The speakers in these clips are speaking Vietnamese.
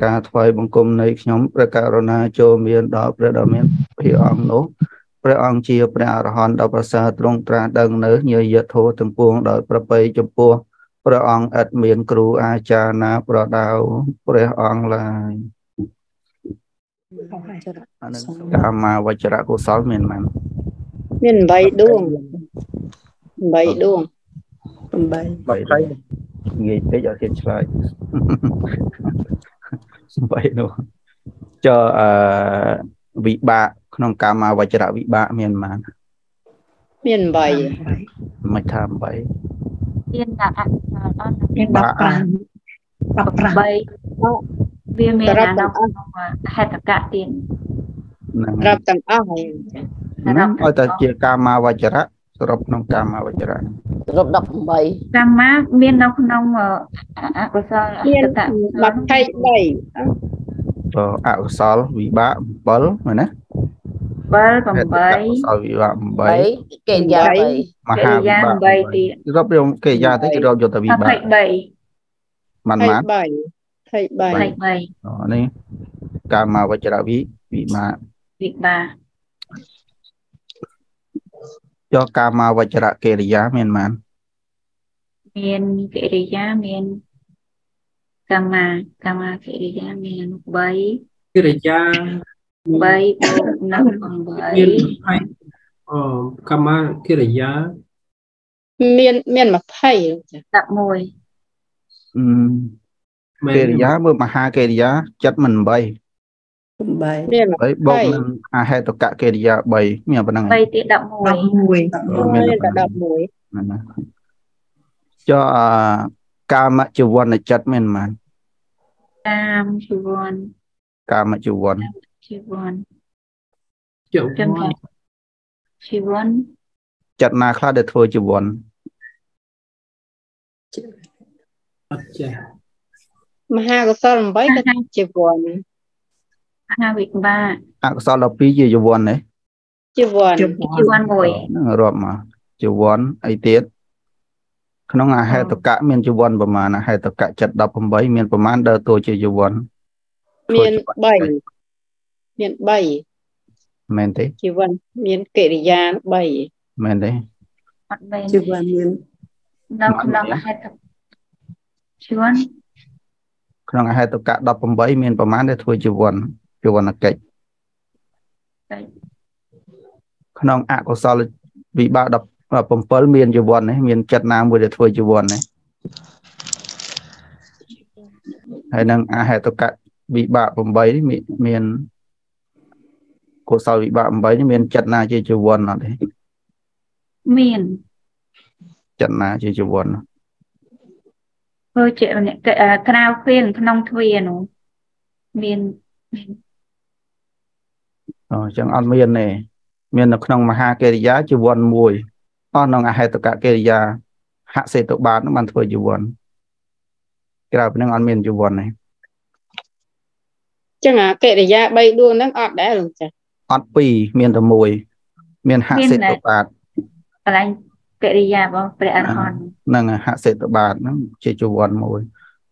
ca thoại bằng cùng này nhóm ra ca rona cho miền đó ra đó miền phía ông nốt ra ông chia ra hòn đập xa trong trà đằng nở như giật thô từng buông đợi ra bay chụp buông ra ông ạt miền cừu a cha na ra đào ra ông là ca ma vạch ra cô sáu miền mặn miền bay đuông bay đuông bay nghĩ tới giờ hiện tại vậy luôn cho vị bạ không cam mà vạch ra vị bạ miền mà miền bảy mày tham bảy miền bạ miền bạ bảy viên miền nào mà hết cả tiền rập tầng ao ôi ta chia cam mà vạch ra rập nông cam mà vạch ra rộp đọc bảy cam má miên nông nông của sao miên bạc cây bảy ảo sao vì ba bớt rồi nè bớt còn bảy sao vì ba bảy kể già bảy bảy thì rộp rộp kể già tới rộp cho tao vì ba bảy mặn mát bảy bảy đó này cam mà vạch ra vì ba việc ba cho kama vajra kiriya miền man miền kiriya miền kama kama kiriya miền bay kiriya bay năm bay kama kiriya miền miền mà phải đặt môi kiriya mới mà ha kiriya chất mình bay bay bay bông à hai tộc cả kia giờ bay miền bên này bay thì đậm mùi cho cam chịu vòn là chặt miền mà cam chịu vòn chặt na khá để thôi chịu vòn mà ha có sao làm bấy cái chịu vòn ha việc ba à sao là phí gì vốn đấy chịu vốn ngồi rồi mà chịu vốn ấy tiết nó là hai tập cả miền chịu vốn mà là hai tập cả chặt đập không bấy miền của man đờ tôi chịu vốn miền bảy miền thế chịu vốn miền kệ gia bảy miền đấy chịu vốn miền năm là hai tập chịu vốn nó là hai tập cả đập không bấy miền của man đờ tôi chịu vốn chịu vốn là kệ nông ạ có sao bị ba đập và bấm phớt miền chịu vòn đấy miền chặt nam vừa để thôi chịu vòn đấy hay năng à hệ tất cả bị bạ bấm bấy miền có sao bị bạ bấm bấy miền chặt na chơi chịu vòn nào đấy miền chặt na chơi chịu vòn thôi chuyện này cái nào khuyên nông thuyền nó miền chẳng ăn miền này miền nó không mà ha kê giá chịu vòn mùi on nó ngày hai tất cả kê giá hạ xe tụ bán nó bàn thôi chịu vòn cái nào bên ăn miền chịu vòn này chẳng à kê giá bay đua nó ọt đã rồi chả ọt pì miền thầm mùi miền hạ xe tụ bán anh kê giá bao phải ăn hòn nâng hạ xe tụ bán nó chỉ chịu vòn mùi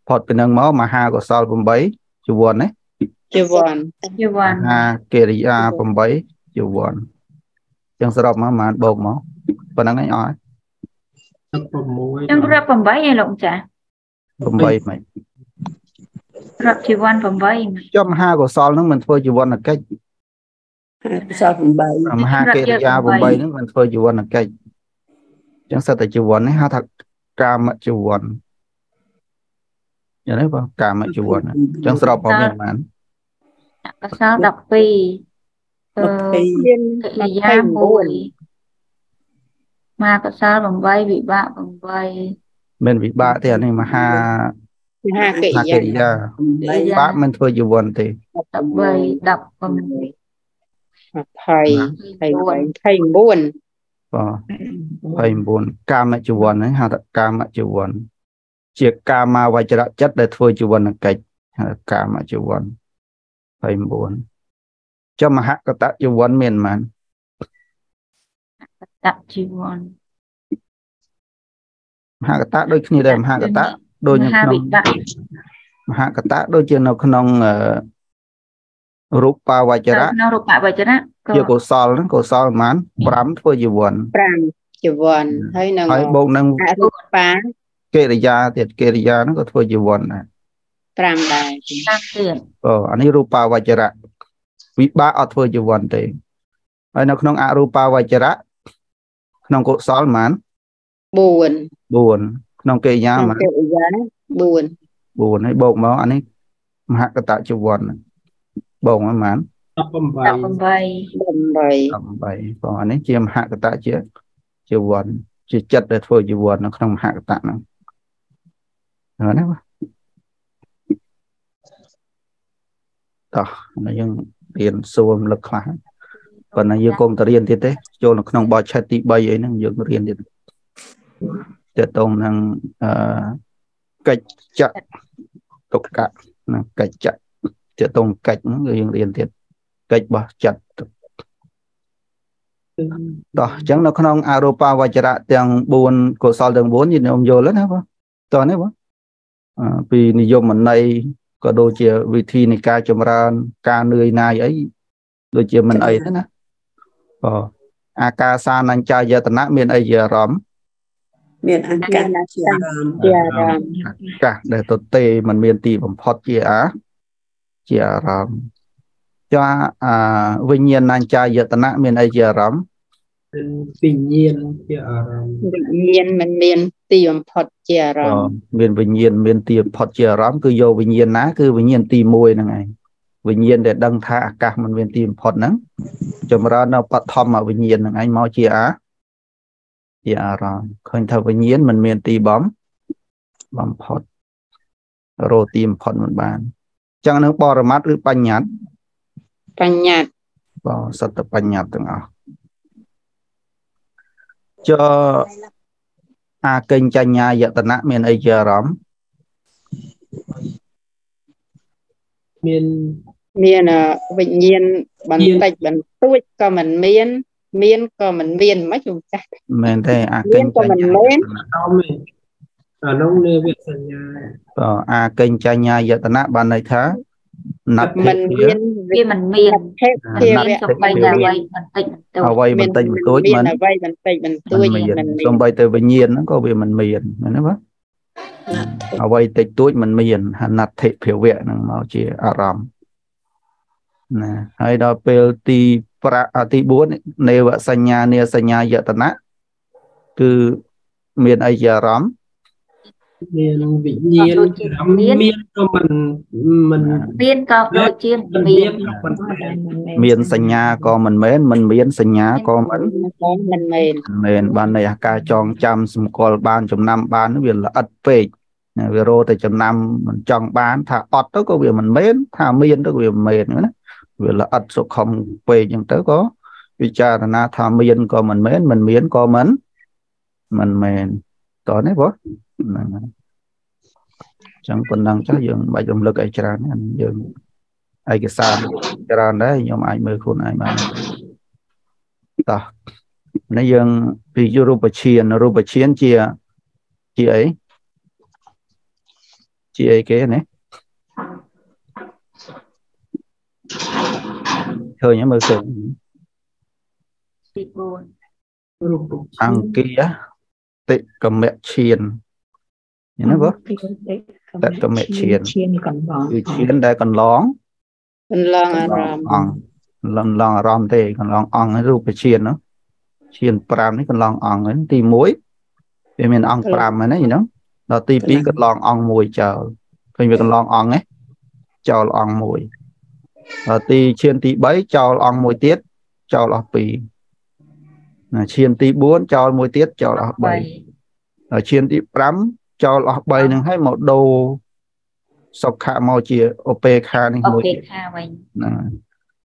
phật bên nâng máu mà ha của sao bấm bấy chịu vòn đấy chịu vòn ha kê giá bấm bấy chịu vòn chẳng sao mà bột máu còn đang ấy ói chẳng ra phẩm bấy này lộng chả phẩm bấy mày rập chỉ quan phẩm bấy cho hai của sol nó mình phơi chỉ quan là cách sao phẩm bấy hai cái da phẩm bấy nó mình phơi chỉ quan là cách chẳng sao tại chỉ quan ấy ha thật cam mà chỉ quan nhớ đấy không cam mà chỉ quan chẳng sao phẩm bấy mà sao đọc phi là mùi mà có sao bằng bay bị bạ bằng bay mình bị bạ thì này mà ha kệ ra bạ mình thôi dù buồn thì đập bay đập bằng thầy buồn thầy buồn cam lại chịu buồn đấy ha cam lại chịu buồn chiếc cam mà vài chợ chất để thôi chịu buồn là kịch cam lại chịu buồn thầy buồn cho mà hạ có tạo chịu vốn miền mà tạo chịu vốn hạ có tạo đôi khi này làm hạ có tạo đôi những hạ cả ta đôi chân nó không rupa vajra rupa vajra giờ cổ sol mán pram thôi giờ buồn pram giờ buồn thấy năng bông năng kê ra nó có thôi giờ buồn này pram đây anh ấy rupa vajra vipa ở thôi giờ buồn thì anh nó không a rupa vajra không cổ sol mán buồn buồn không kê ra mà buồn buồn hay bông máu anh ấy hạ cả ta giờ buồn bông á mán đập bay còn anh ấy chiêm hạ cái tạ chưa buồn chưa chật để thôi chưa buồn nó không hạ cái tạ nữa rồi đấy đó nó vẫn tiền xôm lực khá còn nó vừa công tự riêng tiết đấy cho nó không bỏ chạy tí bay ấy nó vừa riêng tiết tiết tông năng cách chạy tục cả năng cách chạy tiết tông cách người riêng tiết cách bỏ chặt đó chẳng nó không arupa vajra tiếng buồn cổ sal tiếng buồn gì này ông vô lắm hả bố toàn đấy bố vì nhiều mình này có đôi chia vị thi này ca chấm ra ca nơi này ấy đôi chia mình ấy thế nè akasan anjay tận nát miền ấy giờ rắm miền akasan cả để tôi tê mình miền tì bẩm phật chia rắm cho vinh nhiên anh trai giờ tận miền ai giờ rắm vinh nhiên mình miền tiệm phật giờ rắm miền vinh nhiên tiệm phật giờ rắm cứ vô vinh nhiên ná cứ vinh nhiên tiệm môi này ngay vinh nhiên để đăng tha cả mình miền tiệm phật nắng chấm ra nó bắt thom mà vinh nhiên anh mau chia á giờ rắm khơi thâu vinh nhiên mình miền tiệm bấm phật rồi tiệm phật mình bàn chẳng nó bỏ ra mắt cứ banh nhát Panyat bỏ sát tập panyat từng à cho a kênh cha nhà dạ tận nát miền ai giờ rắm miền vịnh nhiên bản tạch bản tuốt có mình miền có mình miền mấy chúng ta miền thế a kênh cha nhà dạ tận nát bản này thá nát mình miên mình tối mình bay tới với nhiên nó có về mình miền nó bác ở bay tới tối mình miền nát thệ phiểu vệ nó màu chỉ aram nè hay đó pelti prati bốn nêu vợ sanya dạ tận nát cứ miền ai giờ rắm miền vĩ nhiên cho mình có đôi chiên miền sanh nhà có mình miền sanh nhà có mình ban này ca chọn trăm còn ban chấm năm ban việc là ất phê về rô thì chấm năm mình chọn bán thà ọt đó có việc mình mến thà miền đó việc mệt nữa việc là ất số không về nhưng tới có vì cha là thà miền có mình mến mình miền có mình mền tối đấy bố chẳng còn đang chắc dường bài động lực ai chán anh dường ai cái sao chán đấy nhưng mà ai mới khôn ai mà ta nãy dường vì Europa chiến chị ấy cái này thôi nhá mới sửa ăn kia tệ cầm mẹ chiền nó bớt tệ cầm mẹ chiền chiền đây còn lóng lon rom thì còn lon ong cái ruột chiền nó chiền pram đấy còn lon ong ấy tì muối về miền ong pram mà đấy gì nó là tì pí còn lon ong mùi chờ mình về còn lon ong ấy chờ ong mùi là tì chiên tì bấy chờ ong mùi tiết chờ lọt pì chiên tí 4 cho mùi tiết cho là 7 chiên tí 5 cho là 7 nâng hay một đồ sọc khá màu chìa OP khá mình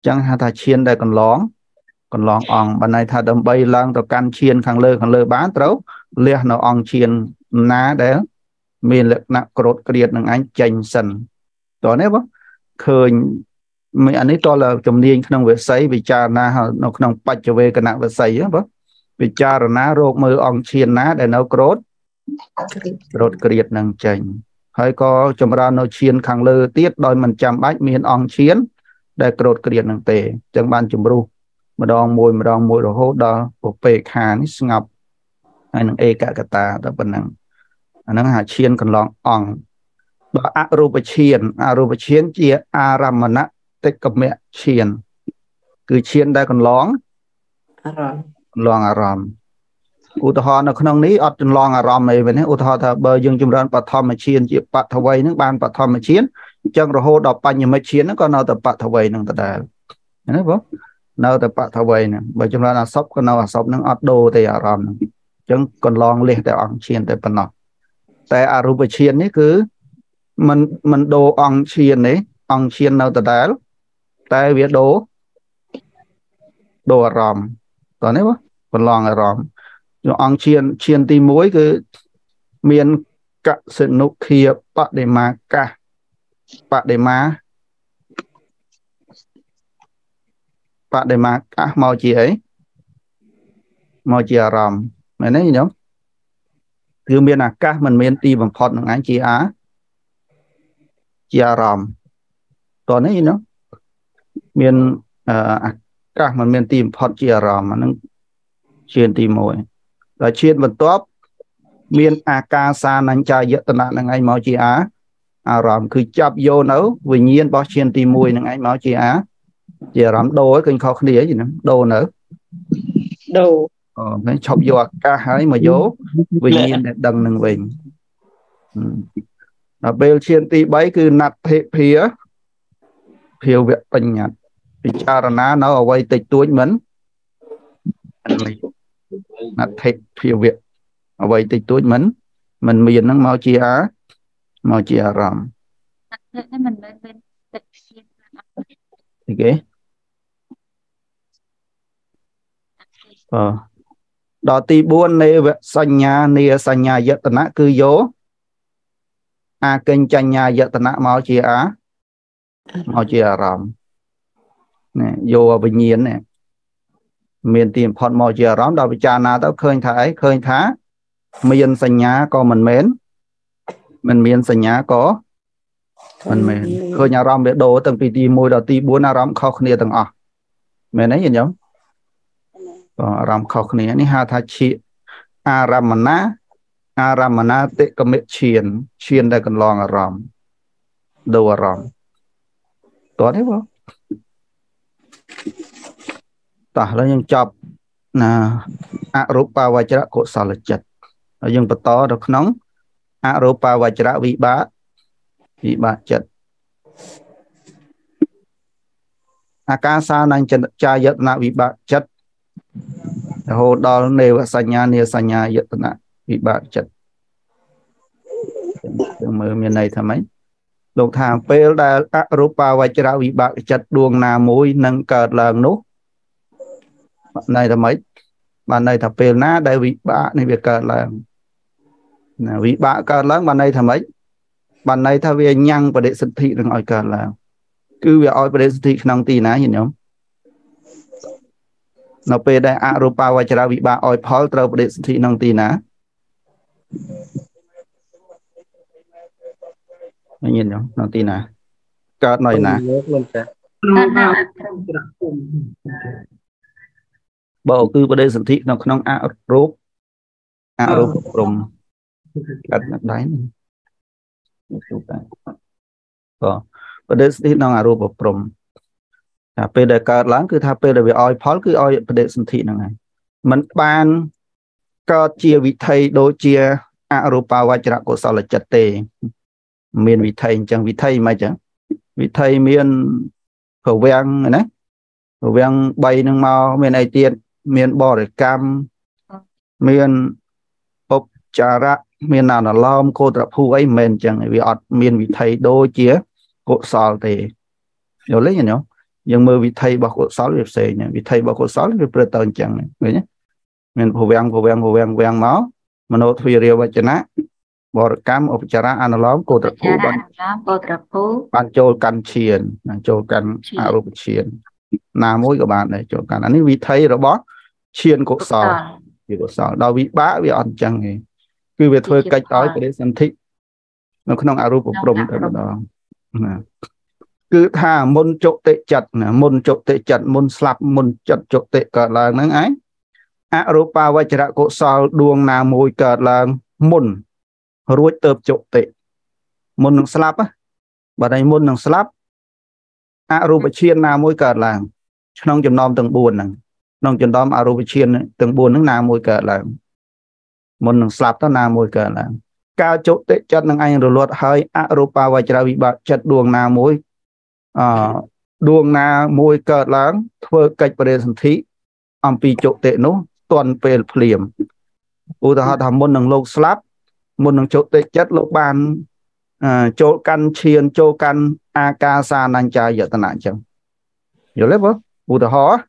chẳng hả thà chiên đây còn lóng ong bà này thà đâm bay lăng tao căn chiên kháng lơ bán trấu liệt nó ong chiên ná đéo mình lực nặng cột kriệt nâng anh chanh sần đó nếp á khơi mấy anh ấy to là chồng niên không về xây vì cha na nó không bạch trở về cái nặng về xây á vì cha rồi ná rô mơ ong chiên ná để nó cột kriệt năng chành Hãy có chấm ra nó chiên kháng lơ tiết đôi mình chạm bách miền ong chiến để cột kiệt năng tề chẳng ban chấm ru mà đong môi đồ hốt đó bộ bề khán ngập ai năng e cả ta đó bên năng hà chiên còn lon ong đó arupa chiên chia aramana tích cập mẹ chiên cứ chiên đây còn lon lon aram u ta họ nó không ní ở trên lon aram này vậy u ta thà bờ dương chim ran bạt thom mà chiên chỉ bạt thau vây nước ban bạt thom mà chiên chân rồi hô đọc banh như mà chiên nó còn nào tập bạt thau vây năng tập đà nhớ không nào tập bạt thau vây nè bờ chim ran là sóc còn nào là sóc năng ở đồ thì aram chân còn lon liền tại ong chiên tại bên nào tại arupa chiên ấy cứ mình đồ ong chiên nào tập đà tại việc đồ đồ aram còn đấy không còn lon aram ông chiên tí mối cứ miền cạn sự nụ kia bạc để mà cả bạc để mà cả màu gì ấy màu gì à rằm mày nói gì nhở cứ miền à cả mình miền ti bằng phật bằng anh chị á chị à rằm còn nói gì nhở miền à cả mình miền ti bằng phật chị à rằm mà nó chiên tí mối là chiên vật top miền akasan anh trai dễ tận là ngày máu chị á à rằm cứ chập vô nấu vì nhiên bao chiên tí mùi là ngày máu chị á giờ rằm đồ ấy kinh khó khăn gì nữa đồ nữa đồ cái chọc vô ca hái mà vô vì nhiên đằng đằng mình là bêu chiên tí bấy cứ nặt thệ phía phiêu việt bình nhật vì cha nó ở quay tịch tuổi mến nát thịt phiêu việt ở vậy thì tôi mình miền năng màu chia rằm đó thì buôn này về sanh nhà yết na cứ vô à kênh chanh nhà yết na màu chia rằm nè vô bình nhiên nè miền tìm phật mò chè rắm đào bị trà na tao khơi thá miền sanh nhá có mình mến mình miền sanh nhá có mình mến khơi nhà rắm để đồ từng pi ti môi đào ti bốn na rắm khâu khné từng à mẹ nói gì nhở còn rắm khâu khné ní ha tha chi aramana tệ cầm mẹ chiên đây cần lon rắm đồ rắm có đấy không ta là những chập là arupa vajra của sao là chật ở những vật to được nóng arupa vajra vị bá chật akasa năng cha yết na vị bá chật hồ đo nêu sanya yết na vị bá chật mới miền này tham ấy lục thang pel đa arupa vajra vị bá chật đuông na mối nâng cờ lần nốt này là mấy bạn này thập bèn na đại vị bạ này việc cờ là vị bạ cờ lớn bạn này thầm mấy bạn này thà về nhăng và đệ sinh thị đừng hỏi cờ là cứ về hỏi và đệ sinh thị năng tì ná gì nhở nó về đại arupa vajra vị bạ hỏi phó trâu và đệ sinh thị năng tì ná anh nhìn nhở năng tì ná cờ này ná bộ cứ vào đây sản thị nó không a rốt rồng đặt đáy có vào đây sản thị nó a rốt vào rồng thà pe để cờ láng cứ thà pe để về oi pháo cứ oi vào đây sản thị nó này mình ban cờ chia vị thầy đối chia a rốt vào vai chợ của sao là chật tề miền vị thầy chẳng vị thầy mà chẳng vị thầy miền khẩu vang này vang bay nâng mau miền này tiền miền bò để cam miền ốp trà ra miền nào là lom cô tập phu ấy miền chẳng vì ọt miền vị thầy đôi chia cột sò thì hiểu lấy nhỉ nhưng mà vị thầy bảo cột sò liệp sề nhỉ vị thầy bảo cột sò liệp bờ tần chẳng này nhé miền phù vang máu mà nó thuê rìu và chén á bò để cam ốp trà ra ăn lom cô tập phu ban châu can chiền ban châu can arup chiền là mối của bạn này cho cả là những vị thầy rồi bó chiên cổ sò vì cổ sò đau vị bá vì ăn chẳng thì cứ về thôi cách đói của đến sân thị nó không áo rùa bông đó cứ thả môn chốt tệ chặt môn chốt tệ chặt môn slap môn chặt chốt tệ cờ là nắng ấy áo rùa bao vai chả cổ sao đuông nào môi cờ là môn ruột tớp chốt tệ môn nằng slap á và đây môn nằng slap áo rùa chiên nào môi cờ là nông chấm non từng buồn nằng nông chấm non áo rùa chiên từng buồn nắng nào môi cờ là môn nằng slap đó nào môi cờ là cao chốt tệ chất năng anh rồi luật hơi arupa và chả bị bạc chất đường nào mối đường nào mối cờ láng thơ cách và đề sản thí âm pi chốt tệ nó toàn về liềm ưu ta thầm môn năng lô slap môn năng chốt tệ chất lô ban chốt căn chiên chốt căn akasan anchai giờ ta nãy chẳng hiểu lắm không ưu ta hóa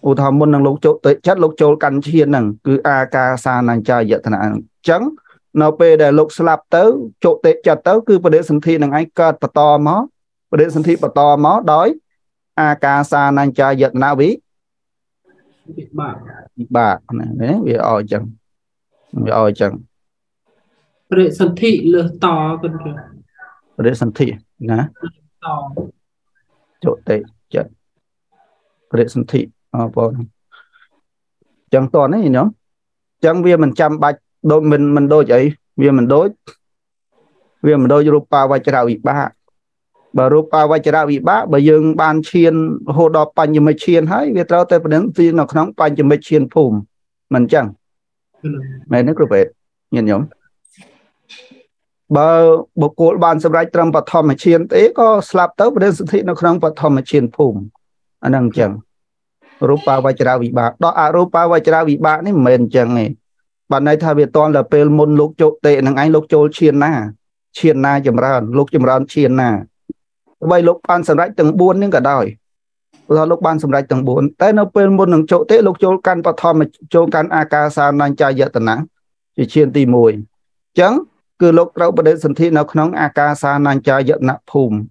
ưu ta môn năng lô chốt tệ chất lô chốt căn chiên năng cứ akasan anchai giờ ta nãy chẳng nó về để lục slap tới chỗ tệ chặt tới cứ vấn đề sinh thi năng anh cất và to mó vấn đề sinh thi và to mó đói akasan anchai giật na ví bà đấy vì oi chẳng vấn đề sinh thi lừa to vấn đề sinh thi nè chỗ tệ chặt vấn đề sinh thi chẳng toàn đấy nhở chẳng viên mình chăm bạch đôi mình đôi vậy vì mình đôi rupa vai chả bị bá bà rupa vai chả bị bá bà dương ban chiên hồ đỏ pan như mấy chiên hái việt tao tới đến khi nó nóng pan như mấy chiên phùm mình chẳng mẹ nước về nhìn nhổm bà bộ cổ ban sắp lại trâm bát thom mà chiên tế có slap tới đến khi nó nóng bát thom mà chiên phùm anh đang chẳng rupa vai chả bị bá đó rupa vai chả bị bá này mình chẳng này bạn này thay vì toàn là pel môn lục chỗ tệ năng anh lục chỗ chiên na chầm ra lục chầm ra chiên na vậy lục ban sầm rách từng buôn nhưng cả đời do lục ban sầm rách từng buôn tới nó pel môn năng chỗ tệ lục chỗ căn và thom mà chỗ căn akasan anchai yatana nắng chỉ chiên tì mùi chẳng cứ lục rau bờ đến sân thi nó nóng akasan anchai yatana phùm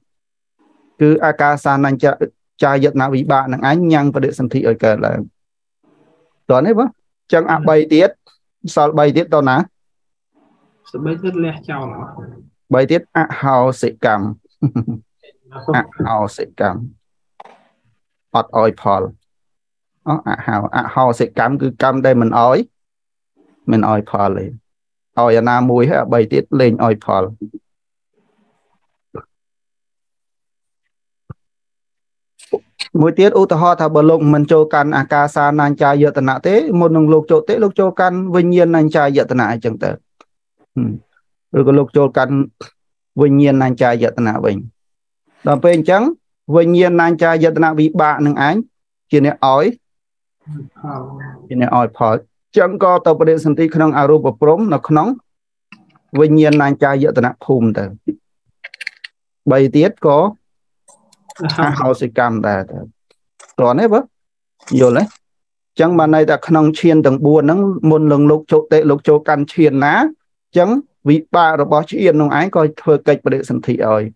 cứ akasan anchai yatana bị bạn năng anh nhang bờ đến sân thi ở cả là toàn đấy bác chẳng à bay tiết sao bay tiết tao ná bay tiết à hào sẽ cầm à hào sẽ cầm ọt oi phol à hào sẽ cầm cứ cầm đây mình oi phol lên oi na mùi hay bay tiết lên oi phol mùi tiết ưu tàu thà bờ lông mình cho căn akasan anchai yatana thế một nông lục chỗ tế lục cho căn vinh nhiên anchai yatana chẳng tới rồi có lục cho căn vinh nhiên anchai yatana vinh làm bên trắng vinh nhiên anchai yatana bị bạ nương ánh chỉ nên ói phở chẳng có tàu bờ đến sinh ti khăn aruba prom nó khăn vinh nhiên anchai yatana phùm tới bài tiết có hào sẽ cầm ta toàn đấy bớt nhiều đấy chẳng mà này ta không chiên từng buồn nắng môn lần lục chỗ tệ lục chỗ căn chiên ná chẳng vị ba rồi bỏ chiên nông ái coi thưa kịch và đệ sân thị rồi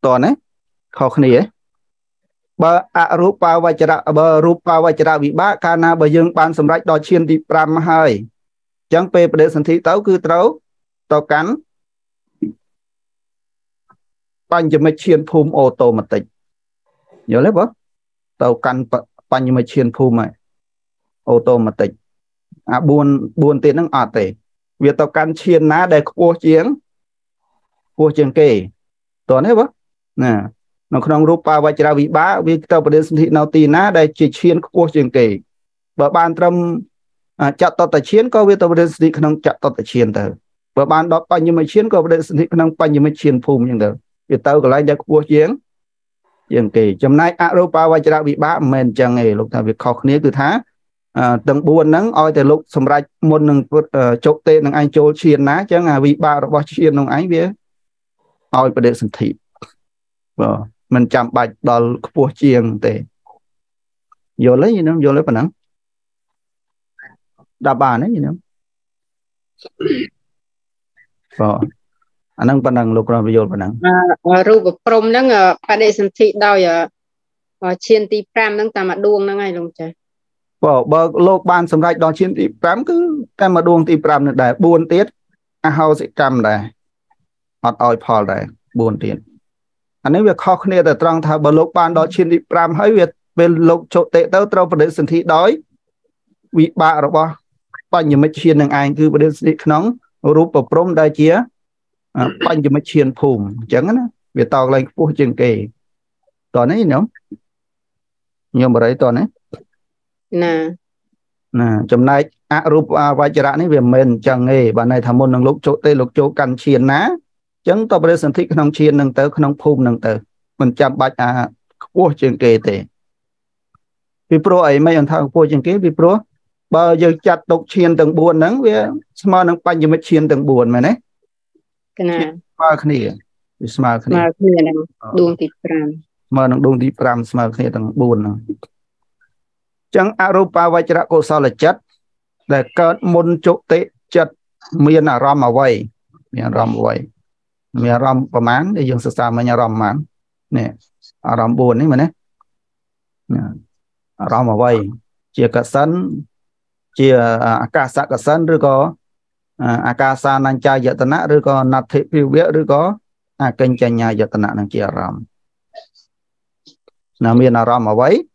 toàn đấy khó khăn đấy bà arupa vai chả bà rupa vai chả vị ba kana bà dương ban sầm rách đòi chiên đi pram hai chẳng về đệ sân thị tấu cứ tấu cắn bánh cho mấy chiên phùm ô tô mà tịch nhớ lấy bớt tàu căn bánh cho mấy chiên phùm này ô tô mà tịch buồn tiền năng ọt tệ việc tàu căn chiên ná để cua chiếng kề toàn hết bớt nè nó không rupa vai chả bị bá vì tàu bờ đến sinh thị nào tì ná để chỉ chiên cua chiếng kề bờ ban trâm chặt tàu tài chiên có việc tàu bờ đến sinh thị không chặt tàu tài chiên tờ bờ ban đó bánh cho mấy chiên có bờ đến sinh thị không bánh cho mấy chiên phùm nhưng được vì tao có lấy ra của chiến kỳ trong nay Arupa và chả bị bá mình chẳng nghề lúc nào việc khó khăn từ tháng từng buồn nắng oi từ lúc xong ra một nâng chốt tên nâng anh chốt chiên ná chẳng là bị ba rồi bỏ chiên nông ánh vía oi và để sân thị mình chạm bạch đòi của chiên tệ vô lấy phần nắng đạp bà đấy gì nữa anh đang ban đăng lục ra video ban đăng rùa bập prom đang ở đây sinh thị đau giờ chiên ti pram đang tạm mặt đuông đang ngay luôn trời Bởi lúc ban xâm rạch đó chiến tí prám cứ ta mà đuông tí prám nữa đấy, buôn tiết à hào sẽ trăm đấy ọt oi phò đấy, buôn tiết anh ấy việc khó khăn này là trong thảo bởi lúc ban đó chiến tí prám hơi việc về lúc chỗ tệ tớ trâu và đến sinh thị đói vì bạ rồi bỏ bằng như mấy chiến năng anh cứ bởi đến sinh thị nóng rút bởi prôm đai chía bằng như mấy chiến phùm chẳng á việc tao lên phút chừng kì toàn ấy nhóm nhóm bởi đấy toàn ấy nè chấm này arupa vajra này về mình chẳng nghề bạn này tham môn năng lúc chỗ tây lúc chỗ cần chiền ná chẳng tập lên sản thị năng chiền năng tới năng phun năng tới mình chạm bạch à cua trường kề tệ vipro ấy mấy ông thao cua trường kề vipro bao giờ chặt độc chiền từng buồn nắng về smart năng pan gì mới chiền từng buồn mà đấy nè smart này smart này đuông tít pram smart năng đuông tít pram smart này từng buồn chẳng arupa vajra cô sao là chất để cơn môn chỗ tệ chất miền là rom mà vây miền rom và máng để dùng sao mà nhà rom máng nè rom buồn đấy mà nè rom mà vây chia cả sân chia cả sân rồi có akasan anh trai giờ tận rồi có nạp thị phiêu biết rồi có kênh trai nhà giờ tận nạn chia rom là miền là rom mà vây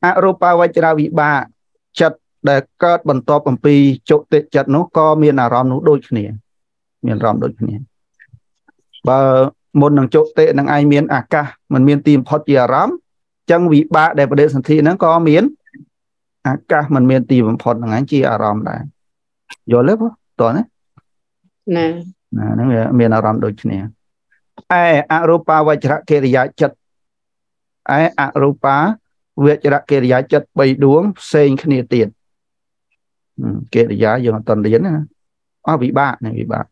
à rupa vajra viba chật để cất bẩn to bẩn pi chỗ tệ chật nó co miền là rom nó đôi nè miền rom đôi nè và một đằng chỗ tệ đằng ai miền à ca mình miền tìm phật gì rom chẳng vị ba để đề sản thị nó co miền à ca mình miền tìm phật đằng anh chi à rom lại rồi lớp toàn đấy nè nè miền là rom đôi nè ai à rupa vajra keriya chật ai à rupa việc ra kê giá chất bay đuống sen khné tiền kê giá dùng tuần điển á vị ba này vị ba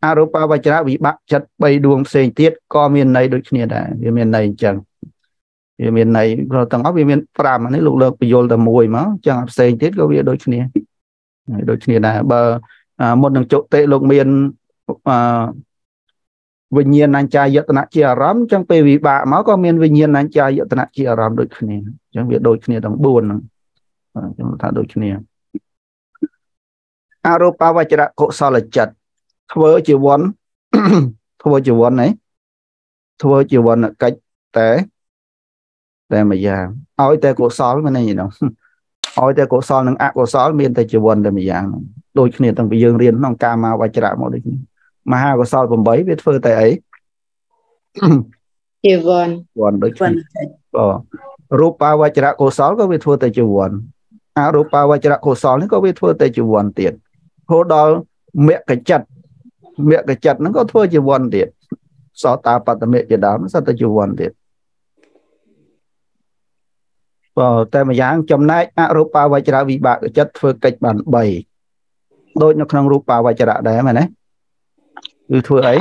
arupa vajra vị ba chất bay đuống sen tiết co miền này đối khné đã miền này chẳng miền này rồi tầng óc miền pram này lục lực bị vô tầm mùi mà chẳng sen tiết có việc đối khné đã bờ một đường chỗ tệ lục miền vinh nhiên anh trai dựa tận chia rắm chẳng về vì bà máu có miền vinh nhiên anh trai dựa tận chia rắm đôi khi chẳng việc đôi khi đóng buồn chúng ta đôi khi arupa vajra cỗ sao là chật thưa vợ chị vốn này thưa vợ chị vốn là cách té mà già ôi té cỗ sao cái này gì đâu ôi té cỗ sao nâng ác cỗ sao miền té chị vốn là mà già đôi khi thằng bị dương riêng nông cam mà vajra một đôi mà hai của sau bấm bấy biết phơi tại ấy chiều vòn vòn đối chiều ờ rupa vajra cô sáu có biết phơi tại chiều vòn à rupa vajra cô sáu nó có biết phơi tại chiều vòn tiền hồi đó mẹ cái chặt nó có phơi chiều vòn tiền sáu ta bắt mẹ cái đám nó sao tại chiều vòn tiền ờ tại mà giang chấm này à rupa vajra vì bạc cái chặt phơi cách bản bảy đôi nó không rupa vajra đấy mà này ư thưa ấy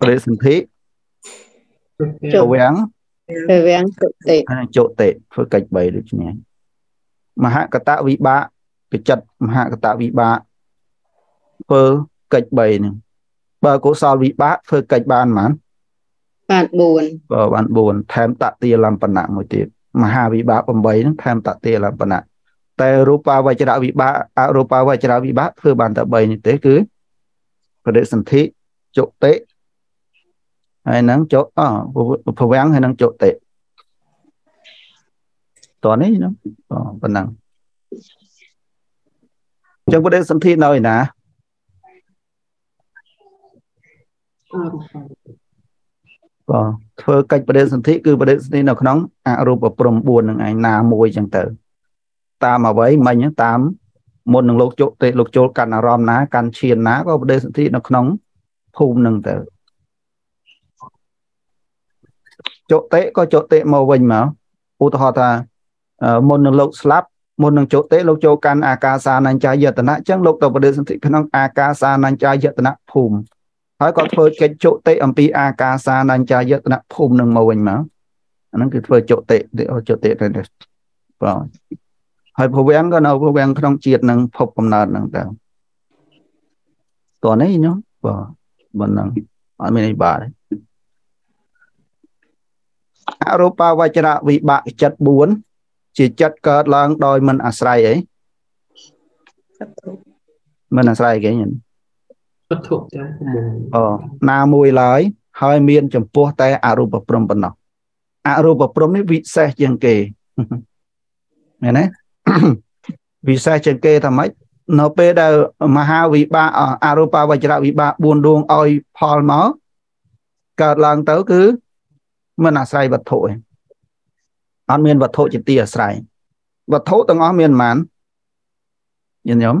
để sinh thế chỗ vắng chỗ tệ phơi cạch bày được chứ nhỉ mà hạ cả tạ vị ba cái chật mà hạ cả tạ vị ba phơi cạch bày này bờ cổ sao vị ba phơi cạch ban mà bạn buồn thèm tạ tia làm phần nặng một tiệp mà hạ vị ba phần bấy nó thèm tạ tia làm phần nặng tại rupa vajra viba arupa vajra viba phơi bàn tạ bày này tế cứ để sản thị chỗ tệ hay nắng chỗ phổ bán hay nắng chỗ tệ toàn ấy nó phần năng trong vấn đề sản thị nơi nè thưa cách vấn đề sản thị cứ vấn đề sản thị nào nóng arupa prom buồn năng anh na môi chẳng tử ta mà với mình nhá tám một nâng lục chỗ tệ lục chỗ càn rom ná càn chiên ná có đề thị nó nóng phùm nâng tờ chỗ tệ có chỗ tệ màu vinh mà u thọ ta một nâng lục slap một nâng chỗ tệ lục chỗ càn akasan anh trai giờ tận chẳng lục tờ đề thị nóng akasan anh trai giờ tận phùm hỏi có phơi cái chỗ tệ âm pi akasan anh trai giờ tận phùm nâng màu vinh mà nó cứ phơi chỗ tệ để chỗ tệ này rồi hay phổ biến cái nào phổ biến trong triệt năng phục cầm nợ năng tạo toàn ấy nhá và bản năng ở bên này bà đấy arupa vajra viba chất buồn chỉ chất có lang đôi mình à sai ấy mình à sai cái nhìn bất thuộc na mùi lái hơi miên chấm po tay arupa prom bận nào arupa prom này vị sai chẳng kề này nè vị sai chẳng kề tham ấy nó pe đâu mà ha vị ba arupa và chả vị ba buồn đuông oi phol máu cả lang tớ cứ mình à sai vật thổi ăn miên vật thổ chỉ tia sải vật thổ tầng ăn miên mán nhìn nhóm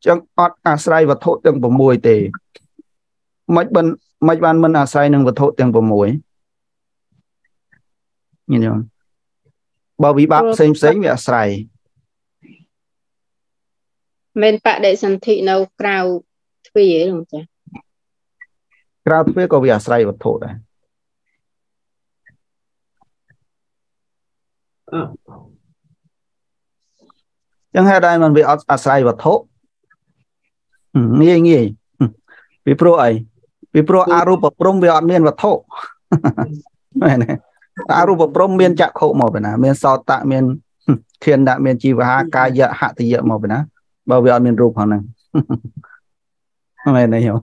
trong ắt asai vật thôn trong bầm mồi tề mấy ban mình asai nâng vật thôn trong bầm mồi nhìn không bao bị ba xem về asai bên bạn để sanh thị nấu cào thuê gì đúng chưa cào thuê có bị asai vật thôn đấy chẳng hay đây mình bị ắt sai vật thổ nghe nghe vì pro arupa prom về ăn miên vật thổ này này arupa prom miên chặt khổ màu vậy nè miên sao tạ miên thiên đạ miên chi và ha ca dạ hạ thì dạ màu vậy nè bao về ăn miên rup hả này này hiểu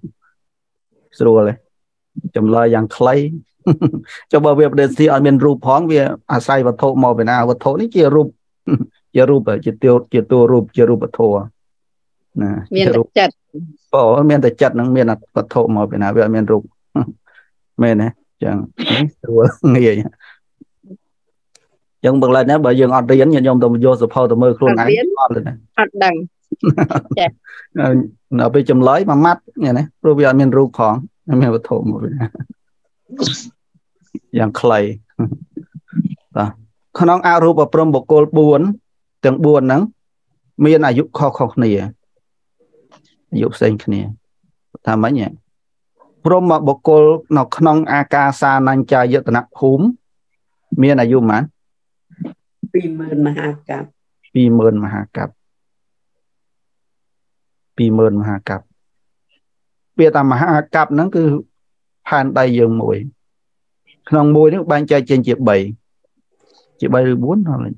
rồi đấy chấm lời dạng clay cho bao việc đến thì ở miền rùa phong về à sai vật thổ màu về nào vật thổ này chia rùa ở chia tiêu rùa vật thổ nè miền chặt bỏ miền chặt năng miền vật thổ màu về nào về miền rùa miền này chẳng nghề chẳng bực lại nữa bởi dường ăn riến nhà nhom tôm vô sập hao tôm mơ khuôn ấy ăn đằng nó bị chấm lưới mà mát này này rùa về miền rùa phong miền vật thổ màu dạng clay, con ông arupa prom bộc cột buồn, từng buồn nắng, miên ài dục khó khó nề, dục sen nề, tham mấy nhỉ? Prom bộc cột nó con ông akasa nanjay yết nặc húm, miên ài dục mán, pi mơn mahakap, bia tam mahakap nắng cứ hàn tay dường mũi. Nông môi nước ban trai trên chiếc 7 rồi 4 thôi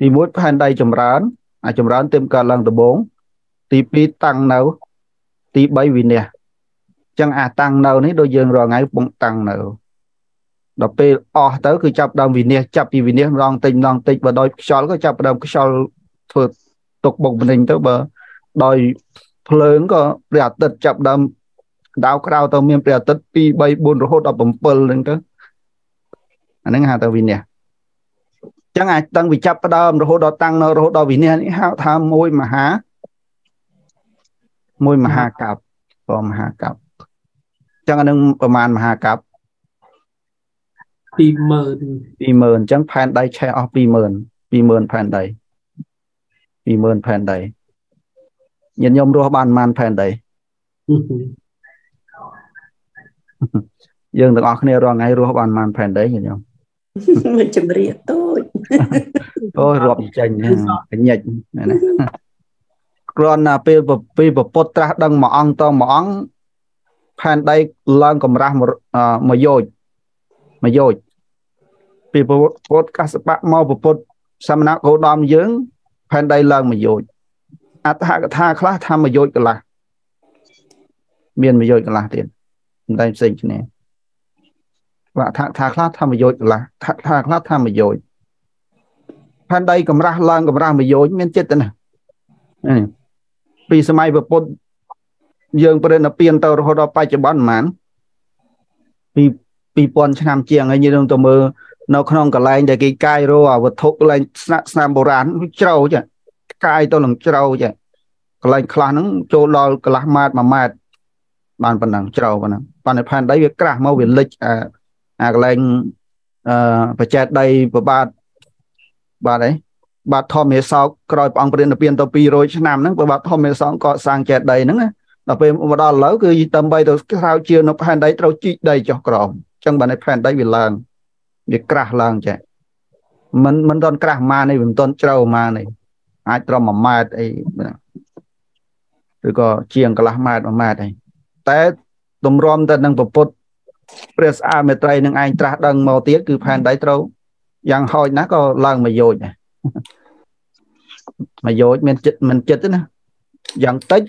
thì mối phan đây chùm rán tìm cả lần từ 4 thì pi tăng nào thì 7 vì nè chẳng tăng nào nấy đôi dường rồi ngay bụng tăng nào đó pi o tới cứ chập đồng vì nè chập vì nè lòng tình và đôi xóa có chập đồng cái xóa thuộc tục bụng mình tới bờ đôi lớn có rẻ tịch chập đồng đau cao tao miền rẻ tịch pi 7 4 rồi hốt đọc bụng pơ lên cơ anh ấy tao vì nè chẳng ai tăng vì chấp đâm rồi đó tăng nó rồi đó vì nè hao tham môi mà hà cặp còn mà hà cặp chẳng anh đừng màn mà hà cặp pi mờn chẳng phản đây che off pi mờn phản đây nhìn nhom rồi bàn màn phản đây dương được ở cái này rồi ngay rồi bàn màn phản đấy nhìn nhom mình chấm riết tôi rộp chành cái nhạch này này còn là pe potra đang mỏng phan đây lang cầm ra mà dồi pe podcast bác mau pod xăm nát cổ đom dướng phan đây lang mà dồi à tha khá tham mà dồi cả là miền mà dồi cả là tiền đây xin cái này và thạc lát tham dối là thạc lát tham dối phan đây cầm ra lang cầm ra mà dối men chết nè vì sao mai vừa pôn dương bên là tiền tàu rồi đó bay cho bán mán vì pon làm chiang ấy như đông tàu mơ nó không cả lại để cái cai rồi vật thục lại nam bồ rán trâu chứ cai tàu làm trâu chứ lại khá nắng trâu lo lá mát mà mát bàn phần nắng trâu phần nắng phan đấy việc cả mau việc lịch à cái lệnh và chặt đây và ba đấy bà thò mẹ sau còi bằng tiền là tiền tàu pi rồi chứ nằm nó bà thò mẹ sau còn sang chẹt đầy nó là về mà đo lỡ cứ tầm bay từ sau chiều nó phải đấy tàu chi đầy cho còm chẳng bà này phải đấy vì làng vì cà làng chạy mình toàn cà ma này mình toàn trâu ma này ai trâu mà ma ấy rồi có chiềng cà ma này té tôm rom ta đang bột bây giờ à mẹ trai nâng anh trả đăng màu tiết cứ phản đáy trâu dàng hỏi nó có lần mà dối mà dối mình chết đó dàng tích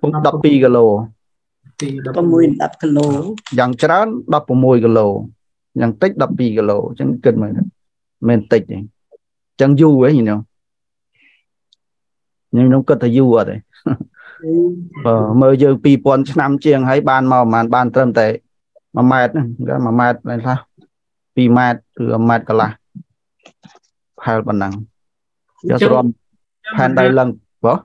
cũng đập bì gà lô đập gà lô dàng trán đập mùi gà lô dàng tích đập bì gà lô chẳng kinh mình tích chẳng du ấy gì nào nhưng nó có thể du ở đây mơ dường bì bốn năm chiên hay ban màu mà ban trâm tệ mà mệt nữa, mà mệt này sao? Vì mệt từ mệt cả là hai bản năng. Giờ còn phản đại lần bỏ.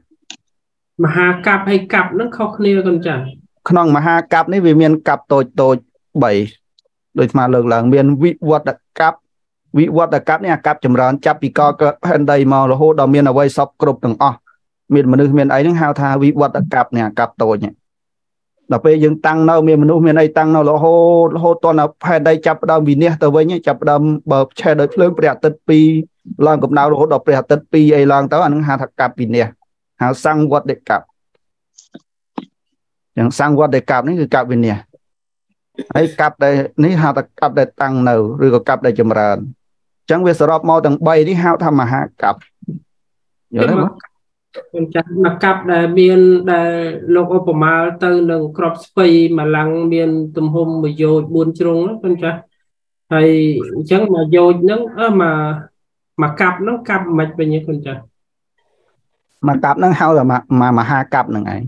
Mà ha cặp hay cặp nó khóc nề còn chẳng. Không mà ha cặp này vì miền cặp tôi bảy rồi mà lực là miền vị vật đặc cặp này cặp chấm rán chắp bị co phản đại màu là hô đầu miền ở vây sọc cột từng o miền mà nước miền ấy nó hao tha vị vật đặc cặp này cặp tôi nhỉ. Là bây giờ tăng nào miền núi miền này tăng nào là hô toàn là phải đây chập đâm vì nè tới với nhé chập đâm bờ che đợi lên bẹt tết pi làng cụm nào là hô đập bẹt tết pi ấy làng tới anh hà thạch cặp vì nè hà sang quật để cặp chẳng sang quật để cặp này cặp vì nè ấy cặp đây ní hà thạch cặp để tăng nào rồi cặp đây chậm ra chẳng về sờ mau tầng bay đi hao tham mà hà cặp mà cặp là biên là lộc ô mà từ đường crop space mà lăng biên tùm hôm mà vô buôn trông đó con trai thầy chẳng mà vô nó mà cặp nó cặp mạch bao nhiêu con trai mà cặp nó hao là mà hai cặp này ấy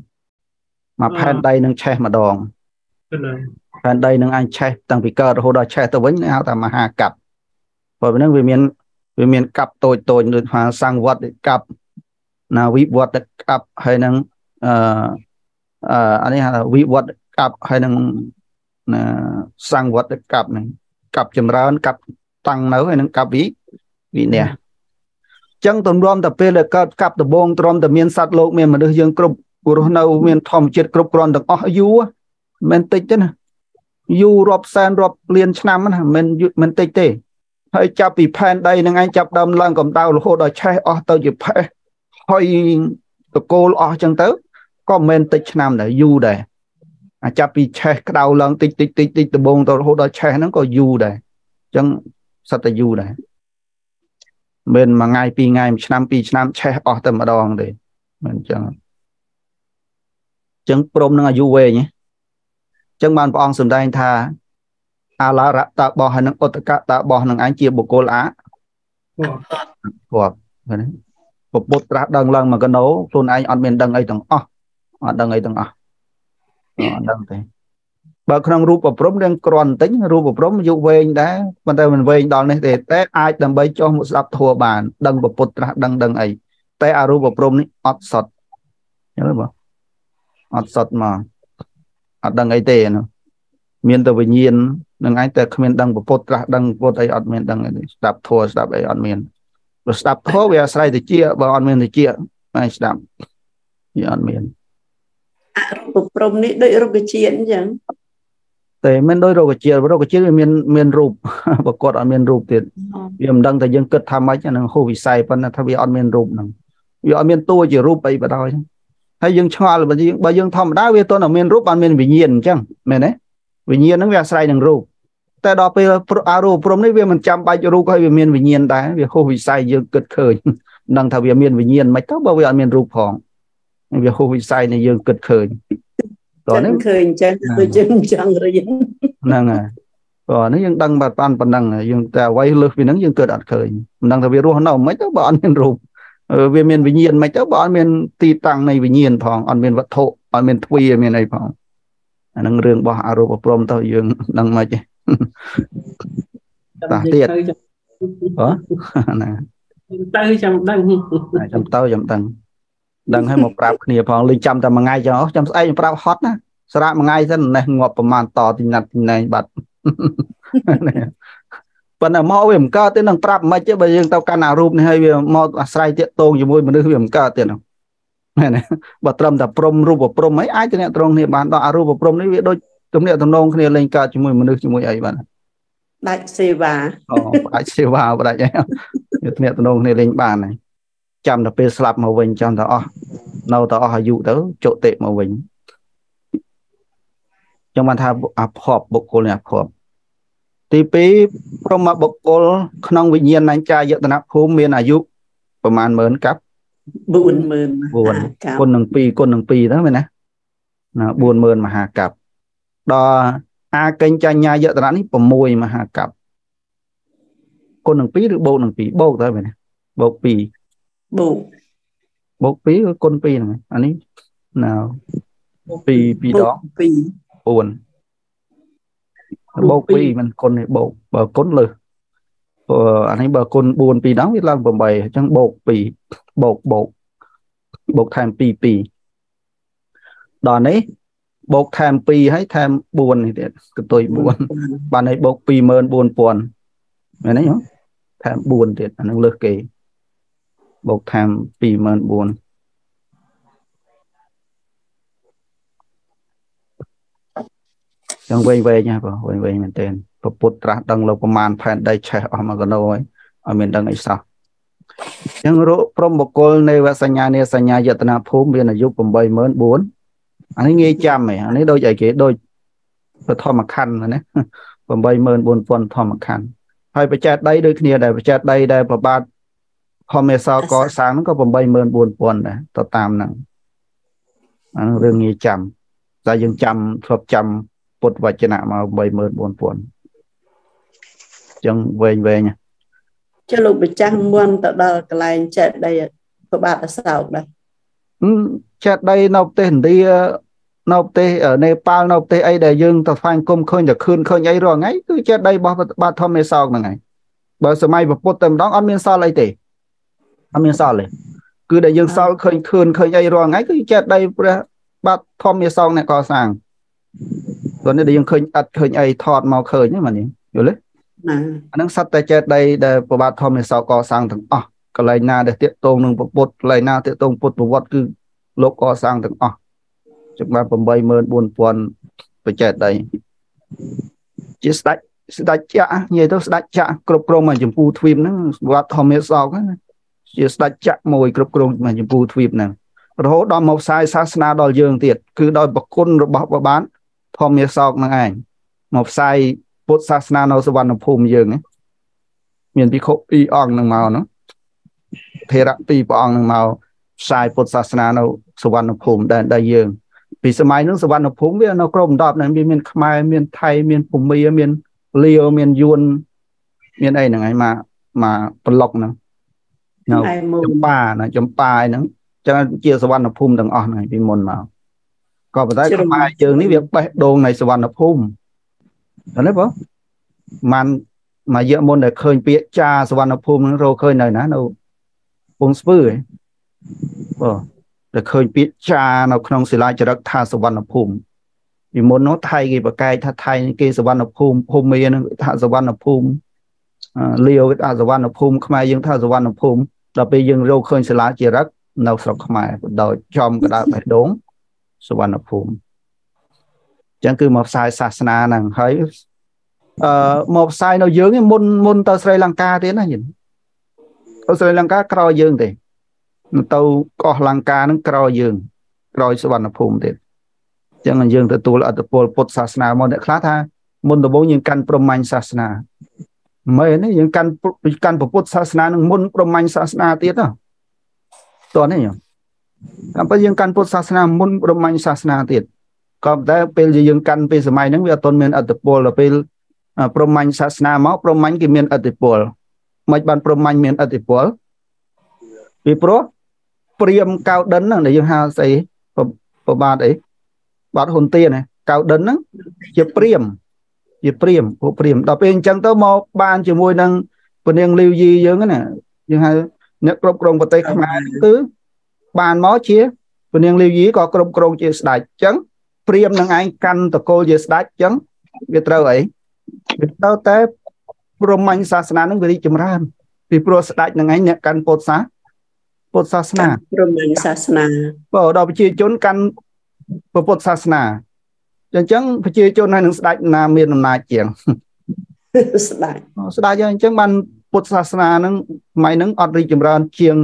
mà phan đây nâng che mà đòn phan đây nâng anh che tăng bị cờ hồ đòi che tôi vẫn hao là mà hai cặp bởi vì nó vì miền cặp tôi được hòa sang vật cặp nào vi vật cặp hay năng anh ấy là vi vật cặp hay năng sang vật cặp này cặp chấm ra cặp tăng nấu hay năng cặp vị nè chẳng tồn rom tập về là cặp tập bông tồn tập miền sát lộc miền mà được dương cướp của nấu miền thom chết cướp còn được ở du á miền tây chứ nè du rập san rập liền năm á miền tây tê hay chập bị phan đây năng anh chập đâm lan cầm tao là hô đòi che ở tao chụp phe hơi cô lo chân tớ comment tích nam để du đề chắp đi che đầu lần tích từ bông tôi hỗ trợ che nó có du đề chân sát từ du đề bên mà ngày pi ngày năm che ở tầm ở đòn để mình chân prom nó là du về nhé chân bàn phong sầm đây tha à lá tạ bò hay năng ôt tạ bò năng anh chia bộ cô lá bột ra đằng lần mà cái nấu luôn anh ăn miền đằng ấy thằng o đằng ấy thằng o đằng thế bà không rúp vào prôm đang còn tính rúp vào prôm dụ về đấy mình ta mình về đòn này thì té ai làm bấy cho một sập thua bàn đằng bột ra đằng ấy té à rúp vào prôm này ọt sọt nhớ không ọt sọt mà ọt đằng ấy tè nữa miền tây bình nhiên đằng ấy tè không miền đằng bột ra đằng bột ấy ọt miền đằng ấy sập thua sập ấy ọt miền rồi sắp thô về sai thì chia và ăn miền thì chia này sắp thì ăn miền rụp rụm này đôi rụp cái chiến chẳng thì mình đôi rụp cái chiến và rụp cái chiến là miền rụp và cột ăn miền rụp thì viêm đăng thì dân cất tham mấy cho nên khô bị sai phần là thay vì ăn miền rụp nằng vì ăn miền tôi chỉ rụp ấy và thôi hay dân cho là bây dân thầm đá về tôi là miền rụp ăn miền bị nhiên chẳng mẹ đấy vì nhiên nó về sai đằng rụp ta đọc về aro prom này về mình chăm bài cho ruk hay về miền nhiên đấy về khu vực sai dương cực khởi đang thảo về miền nhiên mấy các bao về miền ruk phòng về khu vực sai này dương cực khởi còn khởi chẳng rồi năng à còn nó dương đăng bạt pan pan đăng dương ta quay lược vì nó dương cực đạt khởi đang thảo về ruk nào mấy các bạn miền ruk về miền nhiên mấy các bạn miền tì tăng này về nhiên phòng còn miền vật thổ còn miền thui miền này phòng năng riêng bao aro prom tao dương đăng mấy chứ ta tiệt đó nè chăm tao đằng hay một cặp kia phong lên chăm ta mà ngay cho chăm say một hot á sạ mà ngay dân này ngọt mà to thì nhặt này bật Bạn là máu hiểm cơ tới năng trap mấy chứ bây giờ tao can nào rụp này hay máu sai tiện tôn gì môi mà đứa hiểm cơ tiền không này này bà trầm tập prom rụp và prom mấy ai cho nên trong thì bạn đó rụp và prom đấy đôi tấm địa tầm nông kia lên cơ chỉ môi mà đứa chỉ môi ấy bạn đại xe bà đại xe bà và đại tấm địa tầm nông kia lên bàn này chạm là pe slap màu vàng chạm là nâu tao hay dụ tớ chỗ tệ màu vàng trong bàn thao áp họp bộ cô này áp họp thì phí trong mà bậc cô không bị nhiên anh trai dự tận áp hôn miền à dụ và màn mớn cắp buồn mơn con nâng pi đó vậy nè buồn mơn mà hạ cặp đó a kênh trai nhà dự tận áp mùi mà hạ cặp con nâng pi được bộ nâng pi bộ đó vậy nè bộ pi bộ pi con pi này anh ấy nào pi pi đó buồn bầu pi mình con này bầu bầu côn lử anh ấy bầu côn buồn pi đó biết làm bầm bầy chẳng bầu pi bầu bầu bầu thèm pi pi đòn ấy bầu thèm pi hay thèm buồn thì để tôi buồn bạn ấy bầu pi mơn buồn buồn này đấy không thèm buồn thì anh lơ kì bầu thèm pi mơn buồn chẳng quay về nha, quay về mình tên và bút ra đăng lâu của màn phải đây trẻ ở mà gần đâu ấy ở mình đang ấy sao chẳng rỗ trong một cô này và xa nhà giờ tận phốm viên là giúp cùng bầy mớn bốn anh ấy nghe chăm mày anh ấy đôi giải kế đôi và thôi mà khăn rồi nè cùng bầy mớn bốn phần thôi mà khăn hay phải chát đây đôi kia để phải chát đây đây và ba hôm nay sao có sáng nó có cùng bầy mớn bốn phần này tao tam nặng anh ấy nghe chăm ra dừng chăm thuộc chăm bột và chân ạ mà bày mượn buồn buồn chân về nha cho lúc bị chăng muôn tạo đào cái này chạy đây các bạn đã sao đây chạy đây nộp tiền đi nộp tiền ở Nepal nộp tiền ấy để dương tập phanh công khơi được khơi khơi ấy rồi ngay cứ chạy đây ba thom hay sao mà ngày bởi sự may và bột tầm đó ăn miên sao lại tỉ ăn miên sao lại cứ để dương sao khơi khơi khơi ấy rồi ngay cứ chạy đây ba thom hay sao này có sàng còn đây dương khơi ắt khơi ấy thọt màu khơi nhé mà nhỉ hiểu đấy anh sắp tay chết đây để bộ ba thom này sau co sang thằng cái này na để tiện tôn nung bộ bột này na tiện tôn bột bộ vật cứ lốp co sang thằng chúng ta bầm bay mơn buồn buồn phải chết đây chết đấy đã chạ như tôi đã chạ cột cột mà chụp phù thuyền nó ba thom này sau cái chết đã chạ mồi cột cột mà chụp phù thuyền này rồi đó màu sai sát na đòi dương tiệt cứ đòi bọc côn rồi bọc bán hôm nay sau năng ảnh một sai bút sát na nó sẽ văn phùm dương ấy miền bị khổ y ong năng màu nó thế ra tùy bong năng màu sai bút sát na nó sẽ văn phùm đàn đại dương vì sao máy nó sẽ văn phùm với nó gồm đọp này miền Khmer miền Thái miền Phùng Mì miền Liêu miền Yuen miền ấy là ngày mà lọc nó chấm ba nó chấm tai nó cho nên chia sẽ văn phùm đằng ong này bị mồn màu còn tại không ai trường nếu việc đồ này sầu nó phum, đó đấy bố, mà dựa môn để khơi bịa cha sầu nó phum nó rô khơi này nè nó bung spư ấy, để khơi bịa cha nó không xì lại cho đất tha sầu nó phum, vì môn nó thay cái bậc cây tha thay cái sầu nó phum phum mì nó tha sầu nó phum, liều tha sầu nó phum không ai dưng tha sầu nó phum, đặc biệt dưng rô khơi xì lại cho đất nó sọc không ai đòi chom cái đó phải đúng số ban nộp phụng chẳng cứ một sai sát na nàng thấy một sai nó dướng cái môn môn tàu Sri Lanka thế này nhìn tàu Sri Lanka còi dướng thì tàu Sri Lanka nó còi dướng còi số ban nộp phụng thì chẳng là dướng từ tu là từ Phật sát na môn đại khát ha môn từ bốn những căn Brahman sát na mấy đấy những căn Phật sát na nó môn Brahman sát na tiếc đó toàn đấy nhỉ cảm thấy dương căn Phật sát na muốn đồng mạnh sát na tiệt còn tại bây giờ dương căn bây giờ mai những việc tôn miền ở tập bồ là bây đồng mạnh sát na máu đồng mạnh cái miền ở tập bồ mấy bạn đồng mạnh miền ở tập bồ vì pro priam cao đấn là để dương hao say và ba đấy bạn hồn tia này cao đấn đó priam bộ priam đó bên chẳng tới một ban chỉ môi năng bên đang lưu gì dương cái này dương hai nước rộng rộng vào tây khmer cứ bàn máu chia bình yên lưu ý có công công chia đại chấn priam năng anh căn tờ cô chia đại chấn việc đâu ấy việc đâu tới ព្រហ្មញ្ញ សាសនា នឹង វារីក ចម្រើន ពី ព្រោះ ស្ដេច នឹង ឯង អ្នក កាន់ ពុទ្ធ សាសនា ព្រហ្មញ្ញ សាសនា បើ ដល់ ប្រជា ជន កាន់ ពុទ្ធ សាសនា អញ្ចឹង ប្រជា ជន ហើយ នឹង ស្ដេច ណា មាន អំណាច ជាង ស្ដេច ស្ដេច ហើយ អញ្ចឹង បាន ពុទ្ធ សាសនា នឹង ម៉ៃ នឹង អត់ រីក ចម្រើន ជាង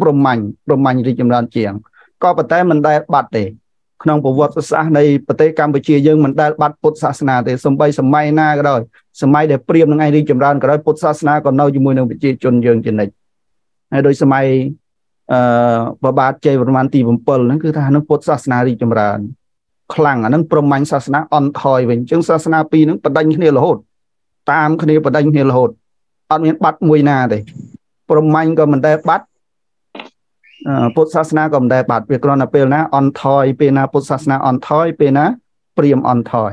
ព្រហ្មញ្ញ ព្រហ្មញ្ញ រីក ចម្រើន ជាង ក៏ ប៉ុន្តែ មិន ដែល បាត់ ទេ ក្នុង ប្រវត្តិ សាសនា នៃ ប្រទេស កម្ពុជា យើង មិន ដែល បាត់ ពុទ្ធ សាសនា ទេ សំបី សម័យ ណា ក៏ ដោយ សម័យ ដែល ព្រាហ្មណ៍ នឹង ឯង រីក ចម្រើន ក៏ ដោយ ពុទ្ធ សាសនា ក៏ នៅ ជាមួយ នឹង ប្រជា ជន យើង ជានិច្ច ហើយ ដោយ សម័យ ប្របាទ ជ័យវរ្ម័ន ទី 7 ហ្នឹង គឺ ថា ហ្នឹង ពុទ្ធ សាសនា រីក ចម្រើន ខ្លាំង អា ហ្នឹង ព្រហ្មញ្ញ សាសនា អន់ ថយ វិញ អញ្ចឹង សាសនា ពីរ ហ្នឹង បដិញ្ញ គ្នា រហូត តាម គ្នា បដិញ្ញ គ្នា រហូត អត់ មាន បាត់ មួយ ណា ទេ ព្រហ្មញ្ញ ក៏ មិន ដែល បាត់ Phật Sasana còn đại bát về con là Pena on thoi Pena Phật Sasana on thoi Pena Priam on thoi.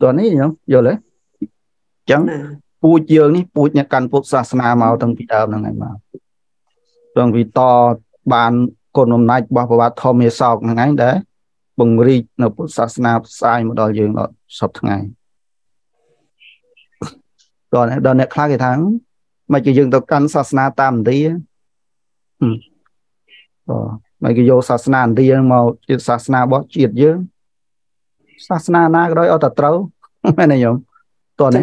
Tuần này nhở, giờ đấy. Chẳng pu chiều ní pu nhà căn Phật Sasana màu thằng Việt Nam là ngày màu. Thằng Việt to bàn con hôm nay bà bà thom hay sọc là ngày đấy. Bùng ri là Phật Sasana sai một đòi dường là sập thằng ngày. Tuần này khác cái tháng mà chỉ dừng tập căn Sasana tam tí. មកជាសាសនាណាក៏ដោយអត់តែត្រូវមែនទេយំតើ ជ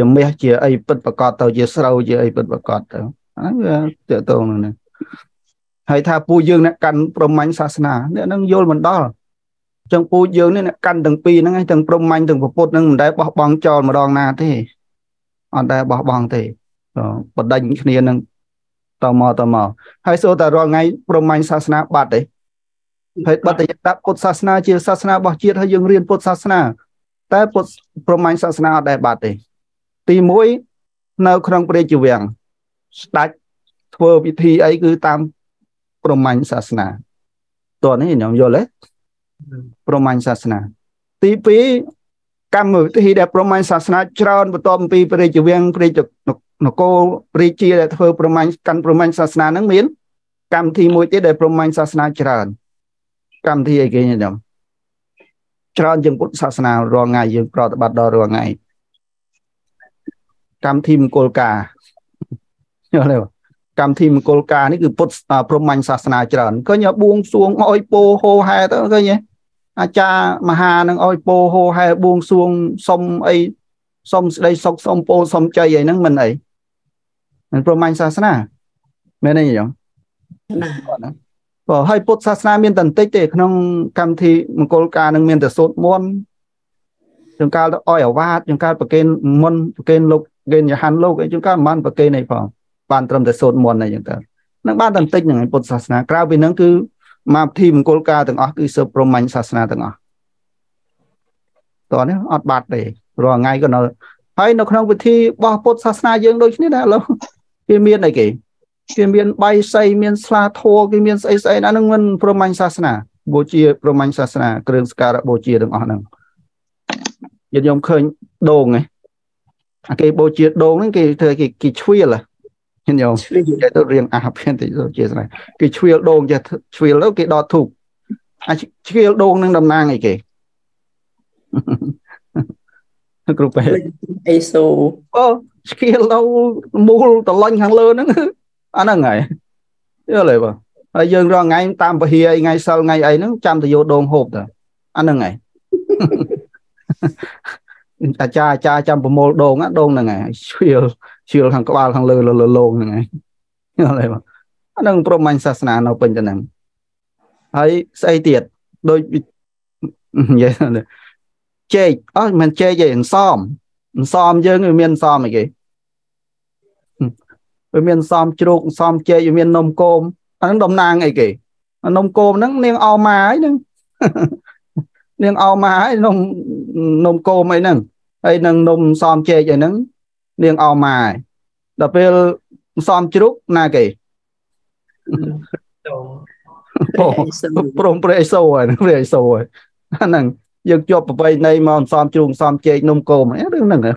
ា មេះ ជា អី ពិតប្រាកដ ទៅ ជា ស្រូវ ជា អី ពិតប្រាកដ ទៅ ហ្នឹង វា តើតង នឹង ហើយ ថា ពូ យើង អ្នក កាន់ ព្រហ្មញ្ញ សាសនា អ្នក នឹង យល់ មិន ដល់ ចឹង ពូ យើង នេះ អ្នក កាន់ ទាំង ពីរ ហ្នឹង ឯង ទាំង ព្រហ្មញ្ញ ទាំង ពុទ្ធ ហ្នឹង មិន ដែល បោះ បង់ ចោល ម្ដង ណា ទេ អត់ ដែល បោះ បង់ ទេ បដិញ្ញ គ្នា នឹង តមក ហើយ សូ តា រាល់ ថ្ងៃ ព្រហ្មញ្ញ សាសនា បាត់ ទេ ហើយ បាត់ តែ ដាក់ ពុទ្ធ សាសនា ជា សាសនា របស់ ជាតិ ហើយ យើង រៀន ពុទ្ធ សាសនា តែ ពុទ្ធ ព្រហ្មញ្ញ សាសនា អត់ ដែល បាត់ ទេ ទី 1 នៅ ក្នុង ព្រះរាជវាំង ស្ដេច ធ្វើ ពិធី អី គឺ តាម ព្រហ្មញ្ញ សាសនា តើ នេះ ខ្ញុំ យល់ ទេ ព្រហ្មញ្ញ សាសនា ទី 2 កម្ម វិធី ដែល ព្រហ្មញ្ញ សាសនា ច្រើន បន្ទាប់ ពី ព្រះរាជវាំង ព្រះរាជនគរ រាជា ដែល ធ្វើ ព្រហ្មញ្ញ កាន់ ព្រហ្មញ្ញ សាសនា នឹង មាន កម្ម វិធី មួយ ទៀត ដែល ព្រហ្មញ្ញ សាសនា ច្រើន កម្ម វិធី អី គេ ខ្ញុំ ច្រើន ជាង ពុទ្ធ សាសនា រាល់ ថ្ងៃ យើង ប្រតិបត្តិ ដល់ រាល់ ថ្ងៃ កម្មវិធីមង្គលការ យល់ទេកម្មវិធីមង្គលការ នេះ គឺ ពុទ្ធ ព្រហ្មញ្ញ សាសនា ច្រើន ឃើញ បួងសួង អោយ ពោ ហោហែ ទៅ ឃើញ អាចារ្យ មហា នឹង អោយ ពោ ហោហែ បួងសួង សុំ អី សុំ ស្ដី សុខ សុំ ពោ សុំ ជ័យ អី ហ្នឹង មិន អី មិន ព្រហ្មញ្ញ សាសនា មែន ទេ យល់ ណា បើ ហើយ ពុទ្ធ សាសនា មាន តែ បន្តិច ទេ ក្នុង កម្មវិធី មង្គលការ នឹង មាន តែ សូត្រ មន្ត chúng ta đã oi ở vát chúng ta phải kênh môn kênh lục kênh nhà hàn lục ấy chúng ta mang phải kênh này phòng bàn trầm để sốt môn này chúng ta năng ban tận tích những cái bột sasna cao vì năng cứ mà thìm cô ca từng ở cứ sơ promanh sasna từng ở toàn đấy ọt bạt để rồi ngay còn nó hay nó không phải thi bỏ bột sasna dương đôi khi đấy lâu cái miền này kì cái miền bay say miền xa thô cái miền say say đã năng ngân promanh sasna bồ chia promanh sasna kêu skara bồ chia từng ở năng យើងខ្ញុំឃើញដងឯងអាគេបូជាដងហ្នឹងគេធ្វើគេឈៀលខ្ញុំ អាចារ្យ ចាំ ប្រមូល ដង ហ្នឹង ឈៀល ខាង ក្បាល ខាង លើ លង ហ្នឹង ហ្នឹង អានឹង ព្រហ្មញ្ញ សាសនា នៅ ពេញ ទៅ ហ្នឹង ហើយ ស្អី ទៀត ដូច និយាយ ចេក អត់ មិន ចេក ទេ អន្សម អន្សម យើង វា មាន អន្សម អី គេ វា មាន អន្សម ជ្រូក អន្សម ចេក វា មាន នំ គោម អានឹង តំណាង អី គេ នំ គោម ហ្នឹង នាង អោម៉ា អី ហ្នឹង nên ôm mà nôm nôm cô mấy nâng ấy nâng nôm xóm chê vậy nâng nên ôm mà đập về xóm chúc na kì ប្រំប្រៃសូហ្នឹងវាអីសូហ្នឹងហ្នឹងយកជាប់ប្រវៃណីមកសំជួងសំជែកនំកុំអីរឿងហ្នឹងហ៎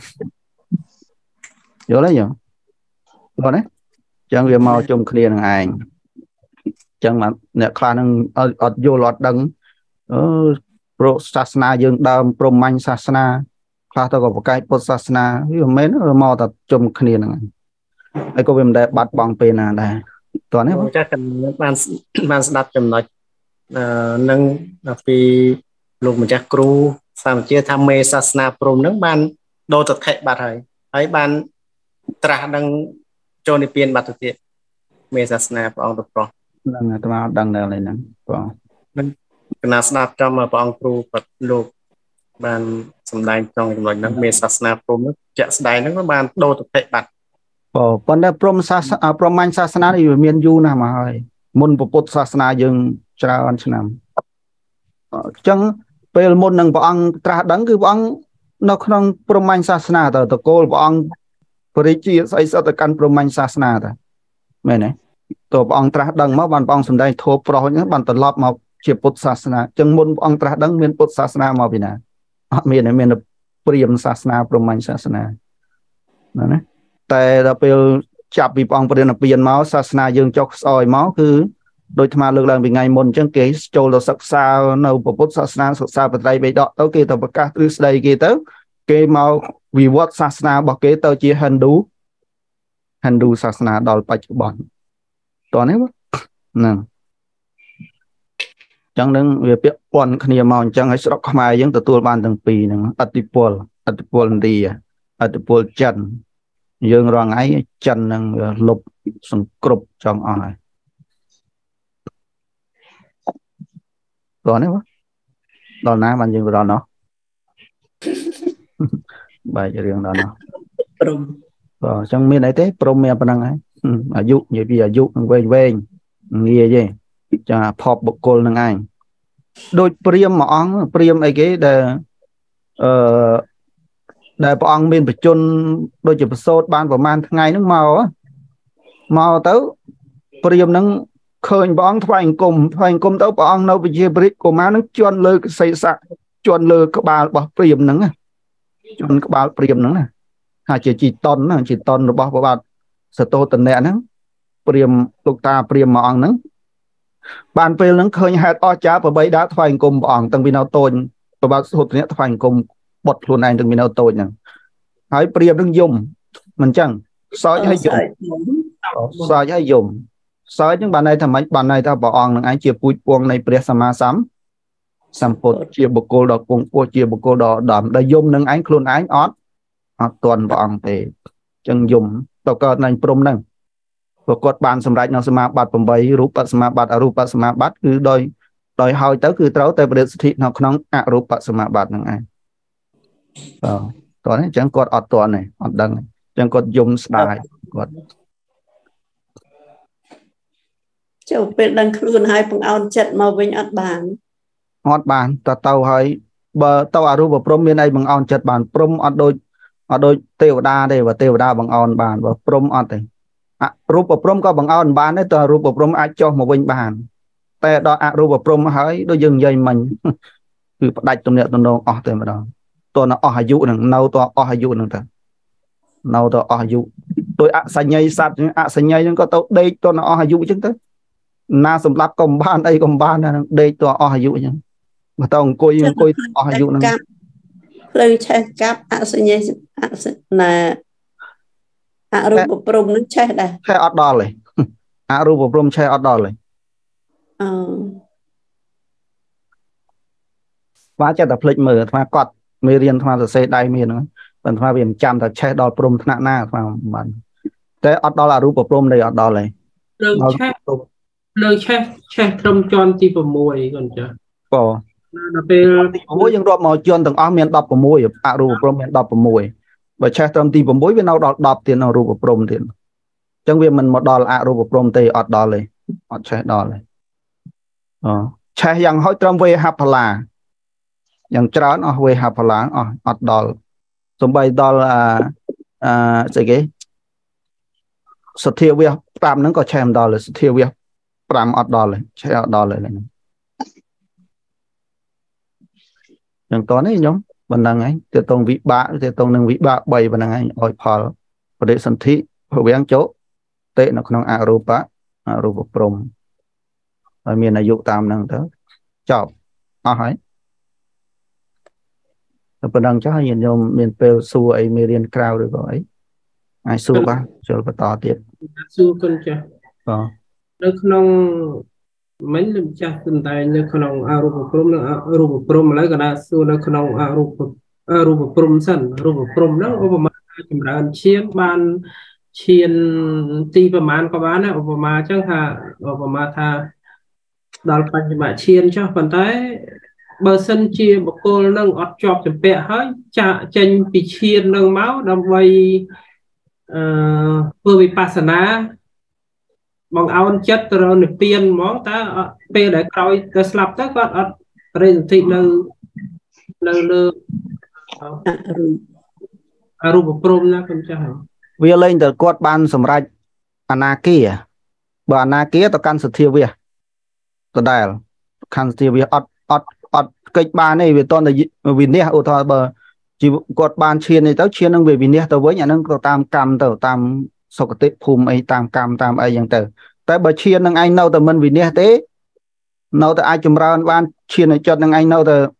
យល់ទេយើង តើនេះចាស់កណ្ដាលបានស្ដាប់ចំណុចនឹងពីលោកម្ចាស់គ្រូសាមជាថាមេសាសនាព្រហ្មនឹងបានដោតតិបាត់ហើយ ប៉ុន្តែព្រហ្មសាសនា តែដល់ពេលចាប់ពីព្រះអង្គព្រះនិព្វានមកសាសនាយើងចុះស្អយមកគឺដូច dương rong ấy chân năng lục sừng cụp trong on này còn đấy quá đòn ná bạn dương đòn nó bài chơi riêng đòn nó rồi trong miền này thế prom miền năng ấy à dụ như bây giờ dụ quen quen nghe gì cho pop bọc cồn năng anh đôi priêm mà on priêm ấy cái là đại bọn ông miền Bắc Trung đôi chữ sốt ban vào man ngày nước màu á màu tới priêm nắng khơi bọn thành cùng tới bọn ông nấu bịch bịch của má nắng chọn lựa xây sạ chọn lựa các bà bỏ priêm nắng chọn các bà priêm nắng này hà chỉ ton rồi bỏ vào bát sờ tô tận nẹn nắng priêm lục ta priêm màu nắng bàn phê nắng khơi hạt o chả và bấy đá thành cùng bọn tăng vì nào tôn và bác sốt nẹn thành cùng bột luôn này từng mình đâu tôi nhỉ, hãy priêm đừng dùng, mình chẳng, sói hãy dùng, sói hãy dùng, sói những bạn này thầm mấy bạn này ta bảo on là ai chia bụi buông này priết sam sắm, sam phốt chia bột cô đỏ cùng cô chia bột cô đỏ đậm đầy dùng những ánh luôn ánh ót, hoặc toàn bảo on thì chẳng dùng, tàu cờ này prom này, và cột bàn sầm rạch nó sầm bạt bầm bấy, rupa sầm bạt cứ đôi đôi hỏi tới cứ táo tới priết thị nó không à rupa sầm bạt những ai toàn chẳng có ọt toàn này ọt đằng này chẳng có dùng style còn chiều bên đằng luôn hai bằng ao chật màu vinh ọt bàn ta tàu hơi bờ tàu aruba prom bên đây bằng ao chật bàn prom ọt đôi tiêu đa đây và tiêu đa bằng ao bàn và prom ọt này aruba prom có bằng ao bàn đấy tàu aruba prom ai cho màu vinh bàn ta đó aruba prom hơi đôi dừng dây mình cứ đặt trong nhẹ trong đầu ọt từ mà đó tôi nó ở dụ nè nâu tôi ở dụ nè thằng nâu tôi ở dụ tôi ạ sành nhây sạt ạ sành nhây nhưng có tôi đây tôi nó ở dụ chứ tới na sầm lấp công ban đây tôi ở dụ nhưng mà tôi cùi ở dụ nè lời che cáp ạ sành nhây là ạ rùa bồ bồm nó che đây che ở đó này ạ rùa bồ bồm che ở đó này quá che tập lịch mở mà cọt mê riêng thua là xe đai miền nữa phần thua biển chạm là che đo prom thạ na vào mình thế ở đó là rupa prom đây ở đó này lời che prom tròn thì vào mùi còn chưa bỏ mối những đoạn màu tròn từng áo miền đập vào mùi à rupa prom miền đập vào mùi và che tròn thì vào mùi bên nào đọt đập tiền nào rupa prom tiền trong việc mình một đo là à rupa prom tây ở đó này ở che đó này che rằng hỏi tròn về hấp là yang trán ở về hạp lá ở đòn, tôm bay đòn là gì cái, sợi về tam nó có chèm đòn là sợi về 5 អត់ដល់ Chẳng có này nhóm bằng năng ấy từ tông vị bạ từ tông năng vị bạ bảy bằng năng ấy ỏi phal và để sân thị hội viên chỗ tệ nó không arupa prom ở miền này dụ tam năng đó chọc à hãy bằng năng chắc hay nhìn nhóm miền peo su ấy miền crowd được gọi ai su ba cho nó to tiệt su con cha nó không mấy lần chắc từng tay nó không arupa prom lấy cái nào su nó không arupa prom sẵn arupa prom nó có một mà chiên ban chiên ti và màn có bán này và mà chắc là và mà tha đào phần mà chiên cho phần tới bờ sân chia một cô nâng ọt chọc thì bẹ hết chạ chanh bị chiên nâng máu đâm vây vừa bị pasana bằng áo chất rồi nửa tiền món ta pe để coi ta slap tới con ọt rồi thì lơ arupa prom na con trai vía lên từ quạt ban sầm rạch anaki bờ anaki tao can sụt thiêu vía tao đài can thiêu vía ọt kịch ban này về toàn là vì nè ô thọ bờ chỉ quạt ban chiên này tao chiên năng về vì nè tao với nhà năng tao tam cam tao tam sọc tết phum ấy tam cam tam ấy dạng từ tới bờ chiên năng anh nâu tao mình vì nè tế nâu tao ai chùm ra ban chiên này cho năng anh nâu tao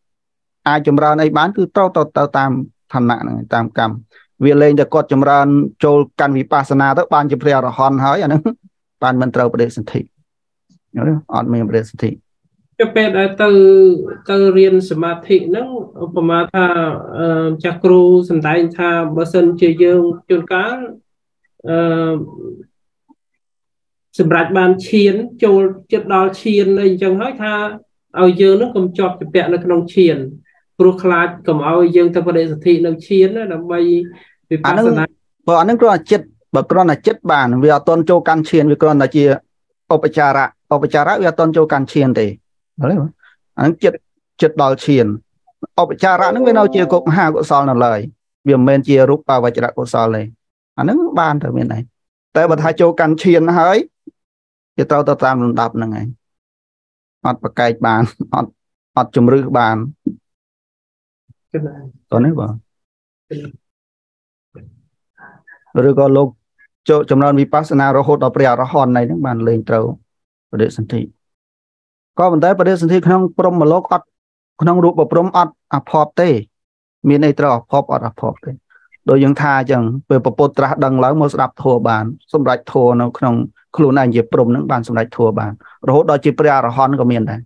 ai chùm ra này bán cứ tao tam thành nạn tam cam việc lên cho cốt chấm ran trôi can vị pasana tới ban chấm rèo hòn hỏi anh ban mình trâu bể sinh thị nhớ đấy on mình bể sinh thị cho bên đại từ riêng samadhi nó của mà tha chakru sinh tại tha bơ sinh chơi dương chôn cá sinh rạch ban chiên trôi chết đào chiên lên chẳng hỏi tha ao dương nó cầm chọt cho bẹn nó cầm chiên ruột khát cầm ao dương ta bờ đê thị nó chiên nó làm bay bờ nó còn chết bờ còn là chết bản vì tôn châu can chiên vì còn là chia opachara vì tôn châu can chiên thì đấy anh chết đòi chiên opachara nó với nó chia cục hà cục sòn là lời vì mình chia rút vào và chia cục sòn này anh nó ban từ bên này tới bờ hai châu can chiên hỡi thì tao tam đập là ngay ọt bờ cày bàn ọt chùm rư bàn còn đấy vợ rồi còn lục chỗ chấm non vipassana rồi hốt ở bề ở hòn này những bạn lên trâu để sinh thị có vấn đề để sinh thị không prom mà lốc ọt không rụp mà prom ọt phọp tê miền này trâu phọp tê rồi những tha chẳng về bột ra đằng láng một đập thua bàn sum rạch thua nó không khử này dẹp prom những bạn sum rạch thua bàn rồi hốt ở chỉ bề ở hòn của miền này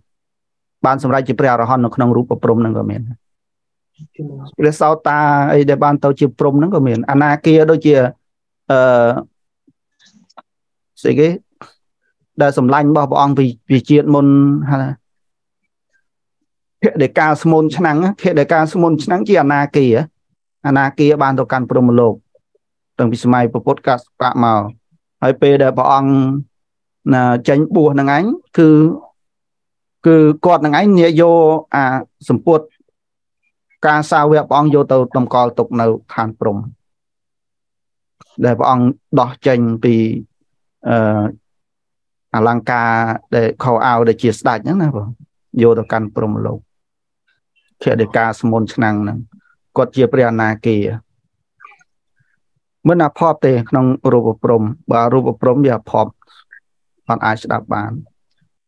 bạn sum rạch chỉ bề ở hòn nó không rụp mà prom những của miền để sau ta ấy để ban tàu chìm prom nó có miền ana kia đôi chia sẽ cái đời sống lành bao bọn vì chuyện môn để ca môn năng để ca môn năng chia ana kia ban tàu can prom lộc từng bị mai podcast phạm màu hay p để bọn là tránh buồn năng ánh cứ cọt năng ánh nhẹ vô à sủng puột ca sao về bong vô tàu tầm cò tục nấu than prom để bong đỏ chanh vì Lanka để khâu ao để chia sẻ những này vào vô tàu can prom lâu khi để ca smon năng năng cột chia priana kia mới là phọp thì không rupa prom và rupa prom về phọp còn ai sẽ đáp án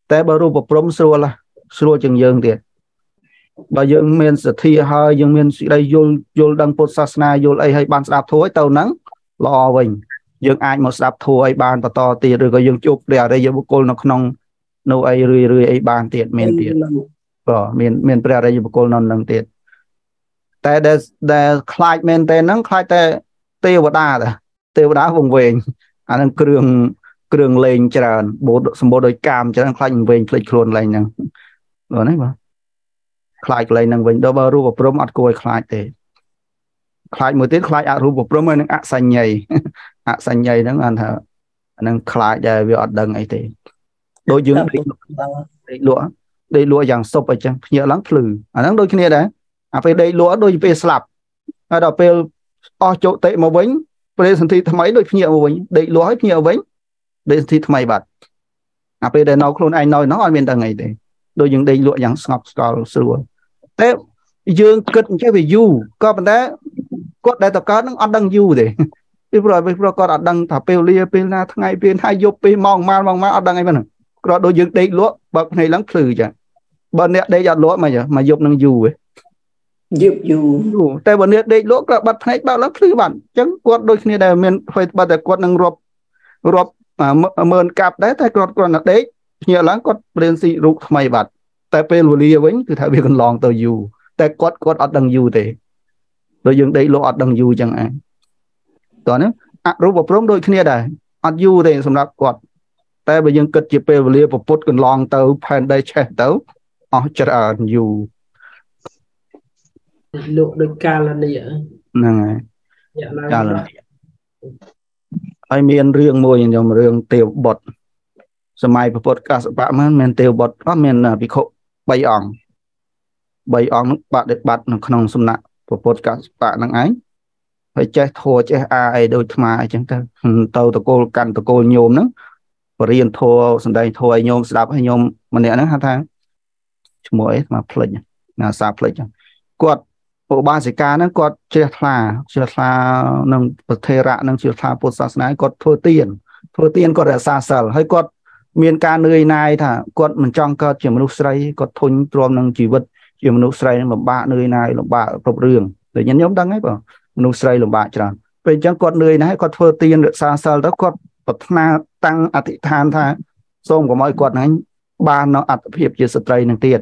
thế bà rupa prom xưa là xưa chừng dương tiệt bà dương miền sơ thi hơi dương miền đây vô đăng Phật Sasna vô ấy hay ban sạp thối tàu nắng lo bình dương ai một sạp thối ban và to tiền rồi có dương chụp để ở đây dương cô nó không nô ấy rưỡi ấy ban tiền miền bỏ miền bờ đây dương cô nó nâng tiền tại để khai miền tây nắng khai tây tiêu đá vùng về anh cường lên chờ bộ đội cam chờ anh khai về lịch luôn này nhá rồi đấy mà khai lại năng vinh đo ba ruột prom ăn cối khai thế khai một tiết khai ăn ruột prom năng ăn xanh nhầy năng ăn thở năng khai để việc ăn đằng ấy thế đôi dương đây lúa dạng sốp ở trong nhiều lắm phừ à năng đôi kia này đấy à phải đây lúa đôi về slab à đào về o chỗ tệ màu vĩnh về sân thi thay mấy đôi kia màu vĩnh đây lúa hết nhiều vĩnh đây sân thi thay bạt à bây giờ nấu luôn anh nói nó ăn miền tầng này để đôi những đây lụa dạng ngọc sầu sưa thế dương kết cái về du có vấn đề cốt đại tập cá nó ăn đăng du để bây giờ có ăn đăng thả peo lia peo na thay peo hai vô peo mong ma ăn đăng ấy vậy rồi đôi những đây lụa bậc này lắng khử chẳng bên này đây là lụa mà vậy mà dục năng du ấy dục du tại bên này đây lụa các bạn thấy bao lắng khử bạn chẳng cốt đôi khi này mình phải bắt đầu cốt năng rộp rộp mơn cặp đấy thay còn là đấy nhiều lắm con lên xị rụt mày bật tại pelu lia với từ thay vì con lon tờ dù tại con ở đằng dù thế rồi dừng đấy lỗ ở đằng dù chẳng ai toàn nữa rụt vào prong đôi khi này đây ở dù thế xong là con tại bây giờ cất chỉ pelu lia vào put con lon tờ pan đây che tớ ở chợ dù lỗ được ca là gì vậy này ca là ai miền riêng môi nhưng riêng tiêu bột, sau này podcast bạn mới miền tiêu bột, có miền bị khô bay ong bạn để bắt nó không xâm nặng, podcast bạn năng ấy, phải chơi thua chơi ai đôi mà chẳng ta, tàu tàu cô nhôm nữa, riêng thua sang đây thua nhôm sập hay nhôm mình để nó hai tháng, mỗi mà play là sập play chẳng, quạt bộ ba sĩ ca nó có chia là nâng thể rạ nâng chia là bộ sản này có thua tiền có là xa sở hay có miền ca nơi này thà có mình trong cơ chỉ một lúc say có thôn tròn nâng chỉ vật chỉ một lúc say mà ba nơi này là ba cột đường để nhân nhóm đang ấy bảo một lúc say là ba tròn về trong con nơi này có thua tiền được xa sở đó có bậc na tăng ati than thà xong của mọi con anh ba nó ắt hiệp chia sợi dây nâng tiền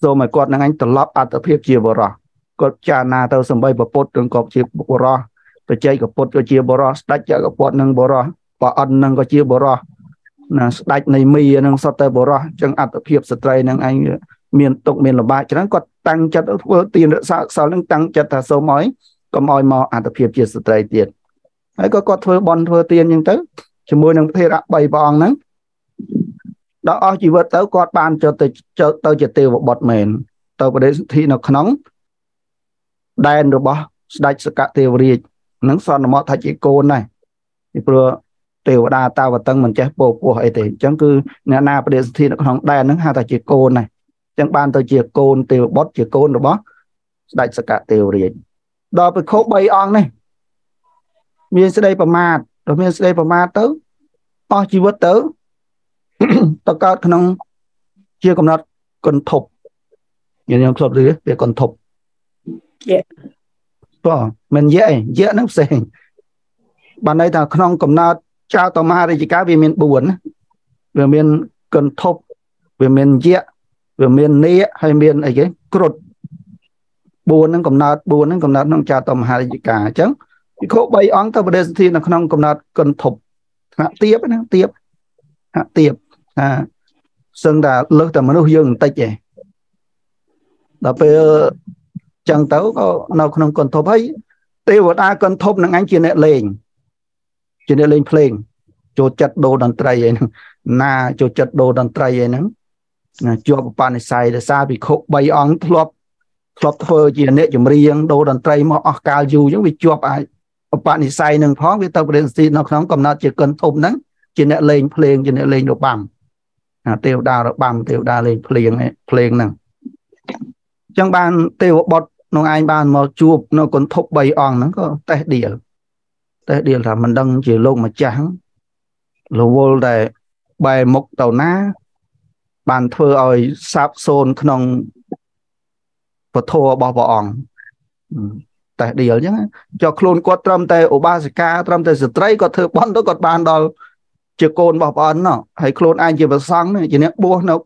rồi mọi con anh tập lót ắt hiệp chia vào rồi có cha na tao sầm bay bột đường cọp chia bò ro, tôi chơi cọp bột tôi chia bò ro, đánh chơi cọp bột nâng bò ro, bò ăn nâng có chia bò ro, đánh này mì nâng sọt tơ bò ro, chẳng ăn tập hiệp stray nâng anh miền tộc miền là ba, cho nên có tăng chặt tiền sao nâng tăng chặt là số mấy, có mỏi mò ăn tập hiệp chia stray tiền, ấy có thuê tiền nhưng tới, chỉ mua nâng thế đã bảy bòn nắng, đó chỉ vừa tới có ban cho tôi chỉ tiêu bột mềm, tôi vào đấy thì nó nóng đen rồi bỏ đại sự cả tiêu riêng nắng son là mọi thay chỉ côn này thì vừa tiêu đa tao và tân mình chơi bộ của hệ thì chẳng cứ nhà na bây giờ thì nó không đen nắng hai thay chỉ côn này chẳng ban tao chỉ côn tiêu bót chỉ côn rồi bỏ đại sự cả tiêu riêng đó bị khâu bay on này miền sẽ đây mà mát rồi miền sẽ đây mà mát tới to chi vớt tới tao có khả năng chia còn nát còn thục nhìn nhau sập dưới về còn thục dạ, bỏ mình dễ nó sẽ bạn đây là không cầm na trao tàu ma đây chỉ cá về miền buồn, về miền cần thục, về miền dễ, về miền nê hay miền ấy cái cột buồn nó cầm na nó trao tàu ma đây chỉ cá chứ, khâu bay on tàu đây thì nó không cầm na cần thục, hạ tiếp, à, sơn đà lơ tầm mà nó dương tay chè, là bây chẳng tấu có nào không còn thộp ấy tiêu vật ai còn thộp năng anh chuyện này lên playing cho chặt đồ đàn trai ấy na cho chặt đồ đàn trai ấy nắng cho bạn này xài để xa bị khổ bay on thộp thôi chuyện này chấm riêng đồ đàn trai mà cao dù những bị cho ai bạn này xài nâng phóng với tàu đến gì nó không còn nó chỉ cần thộp nắng chuyện này lên playing chuyện này lên đồ bầm tiêu đào lên playing nè chẳng bàn tiêu bọt nó ai bàn mà chụp nó còn thục bay on nó có té địa là mình đang chỉ lông mà trắng lô vô để bài mộc tàu ná bàn thưa ơi sáp xôn không và thua bỏ on té địa nhá cho khôn quát trâm tê ổ ba ca trâm tê stray có thưa bọn đó có bàn đó chỉ côn bỏ bọn nó hay khôn ai chỉ vào sáng này chỉ nè bố nó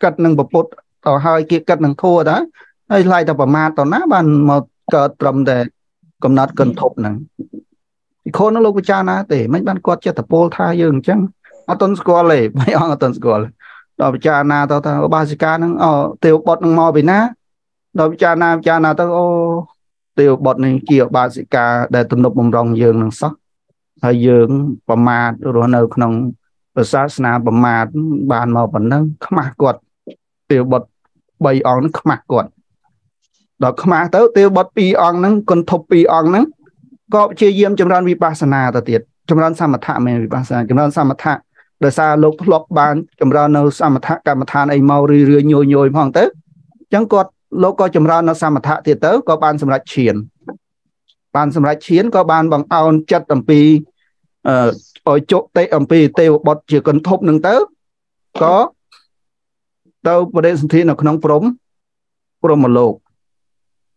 cắt nâng bột tao hơi kia cắt năng thua đó đây lại tao mà tao ná bàn một cờ trầm để cầm nát cần thục nè khôn nó lâu của cha ná để mấy bạn quật cho tập pol thay dừng chăng ở tuần school này mấy ông ở tuần school đó cha ná tao ba ca nó tiêu bọt nó mò bị ná đó cha ná tao tiêu bọt này kia ba ca để tụm nộp bồng rồng dừng năng sóc hay dừng và mà rồi nó không ở sát na và mà bàn mò vẫn năng khmà quật tiêu bật bay on nó khmạc quật đó khmạc tới tiêu bật pi on nó còn thục pi on nó có chơi diêm chấm ran vipassana ta tiệt chấm ran samatha mình vipassana chấm ran samatha đời xa lục lọc bàn chấm ra nó xa mặt thạ cả mặt than ấy mau rì rì nhồi nhồi phong tới chẳng có lô coi chấm ra nó xa mặt thạ thì tới có ban sầm lại chiến ban sầm lại chiến có ban bằng ao chất ẩm pi ở chỗ tây ẩm pi tiêu bọt chỉ cần thốt nâng tới có tàu bờ đê thì nó không phồng phồng một lục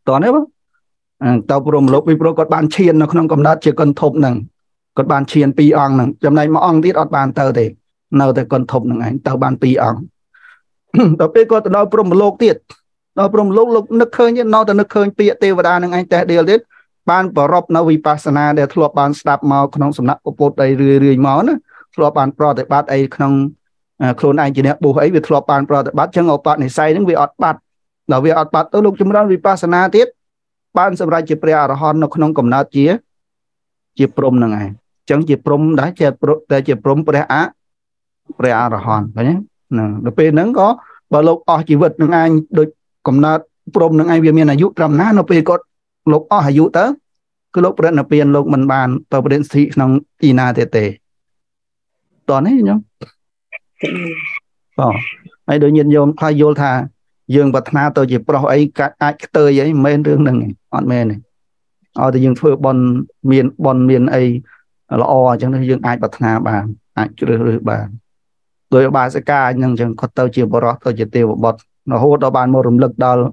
toàn đấy tàu phồng lục vì pro có ban chiến nó không cầm đắt chỉ cần thốt nâng còn bàn chiên pi ong nè, trong này mà ong tít ở bàn tờ thì nào thì còn thục nè anh tờ bàn pi ong, tờ pi có tờ đâu prom lộc tít, đâu prom lộc lộc nước khơi như nào tờ nước khơi pi tiêu vào đan nè anh tè điều tít, bàn bờ rộp nào vipassana để thua bàn stap màu khung sầm nát cột đầy rười rười máu nữa, thua bàn pro để bắt ai khung khôn ai chỉ nè bù ấy vì thua bàn pro để bắt chân ngọc bát này say những vị ọt bát, đầu vị ọt bát tới lúc chúng ta vipassana tít, bàn sầm ra chỉ prea arahon nó khung cầm nát chía, chỉ prom nè anh chẳng chỉ prom đã chỉ prom prea rồi hòn phải nhé, nè, nó có bà lộc ở chỉ vật nương anh được cầm nát prom nương anh vì miền này dụ trầm ná nó pe có lộc ở hải dụ tới cứ lộc prea nè tiền lộc mình bàn tàu prea thị nông ina tê tê, toàn ấy nhá, ờ, ai đối nhiên vô khai vô thà dương bạch na tàu chỉ pro ấy cái ai tới ấy men đường này, on men này, ở thì dương phơi bon miền ấy lọ chẳng nói dương ai bật na bàn ai chửi bàn rồi bà sẽ ca nhưng chẳng có tao chịu bỏ rót tao chịu tiêu bọt nó hốt đó bàn một rừng lực đó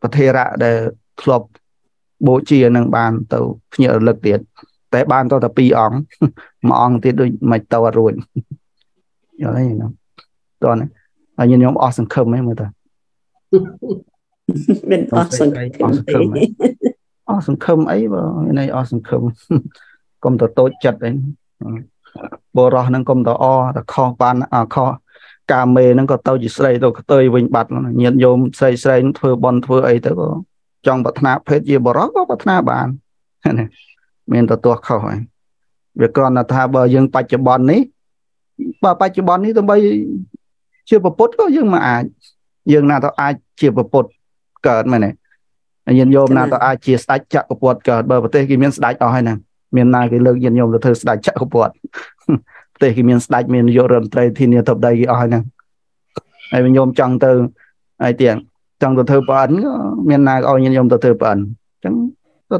có thể ra để club bố chia năng bàn tao nhờ lực tiền tại bàn tao tập pi óng mà ong thì đôi mày tao rồi rồi đấy nó toàn này nhìn nhóm awesome không ấy mà ta bên awesome không ấy mà này awesome không công tờ tốt chặt đấy bờ rò nâng công tờ o là kho ban à kho cà mê nâng có tàu chỉ xây tôi tơi vinh bạt nó nhiệt dôm xây xây thưa bon thưa ấy tới có trong bát na phết gì bờ rò có bát na bàn miền tờ tua khâu ấy việc còn là tha bờ dương bạch bon ấy bờ bạch bon ấy tôi bây chưa bờ bốt có dương mà à dương nào tao ai chưa bờ bốt cỡ này này nhiệt dôm nào tao ai chia sạch chặt bờ bốt cỡ bờ tây kia miền sạch ở hai nè miền này cái lực dân nhôm là thơ sạch chạy của bọn tệ khi miền sạch miền vô rầm tây thì nhiều tập đây cái oi nè ai miền nhôm chẳng từ ai tiền chẳng từ thơ bẩn miền này oi nhôm từ thơ bẩn chẳng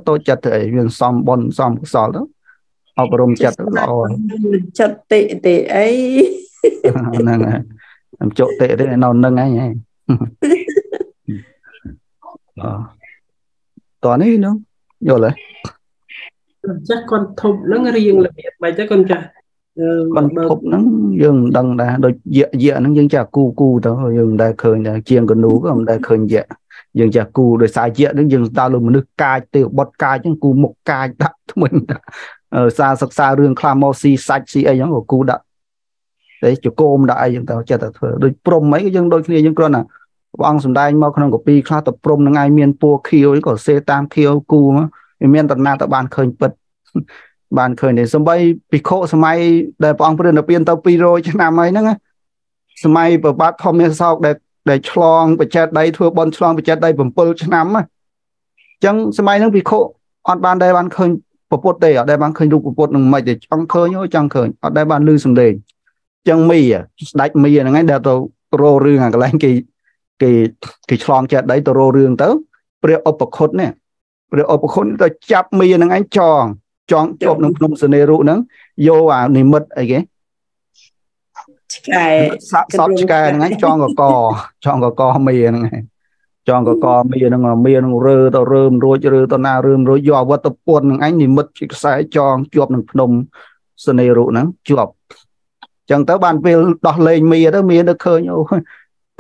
tôi chặt thể miền xóm bon xóm xóm đó học rôm chặt đó chặt tệ tệ ấy nâng này làm chỗ tệ đấy nào nâng ấy nhỉ toàn ấy đúng vô lại chắc con thục nó riêng là biệt bài chắc con chả con thục nó dừng đằng đà đôi dịa dịa nó dừng chả cu cu thôi dừng đà khơi đà chiên con nú còn đà khơi dịa dừng chả cu rồi xài dịa nó dừng ta luôn một nước cay tiêu bọt cay chứ cu một cay đặt mình xa xa xa đường clamosi sạch si ấy giống của cu đặt đấy chỗ côm đại dừng tao chả tao thở đôi prom mấy cái dừng đôi kia dừng con à ông sùng đai mau con của pi khá tập prom nó ngay miền pua khiêu ấy còn c tam khiêu cu mà miền tận na tao bàn khơi bật bàn khởi này sớm bay bị khô sớm mai để bọn phụ nữ đầu tiên tao pi rồi chứ làm ấy nữa nghe sớm mai bờ bát hôm nay sau để chlong bị chết đây thua bon chlong bị chết đây bẩm pul chứ làm á chẳng sớm mai nó bị khô ở bàn đây bàn khởi bột để ở đây bàn khởi đục bột nồng mày để trong khơi nhớ trong khởi ở đây bàn lư sừng đề chẳng mì à đạch mì là ngay để tao rô rương hàng cái kỳ chlong chết đấy tao rô rương tới bây giờ ốp khốt nè bây giờ ốp khốt tao chắp mì là ngay tròn chọn chụp nông sơn ru nắng vô à niệm mật ấy kì sọt cài ngay chọn gò cò mì này chọn gò cò mì nó rơ tao rơm rồi rơ tao na rơm rồi do vật tập quân ngay niệm mật chỉ sai chọn chụp nông sơn ru nắng chụp chẳng tới bàn về đọt lên mì đó khơi nhau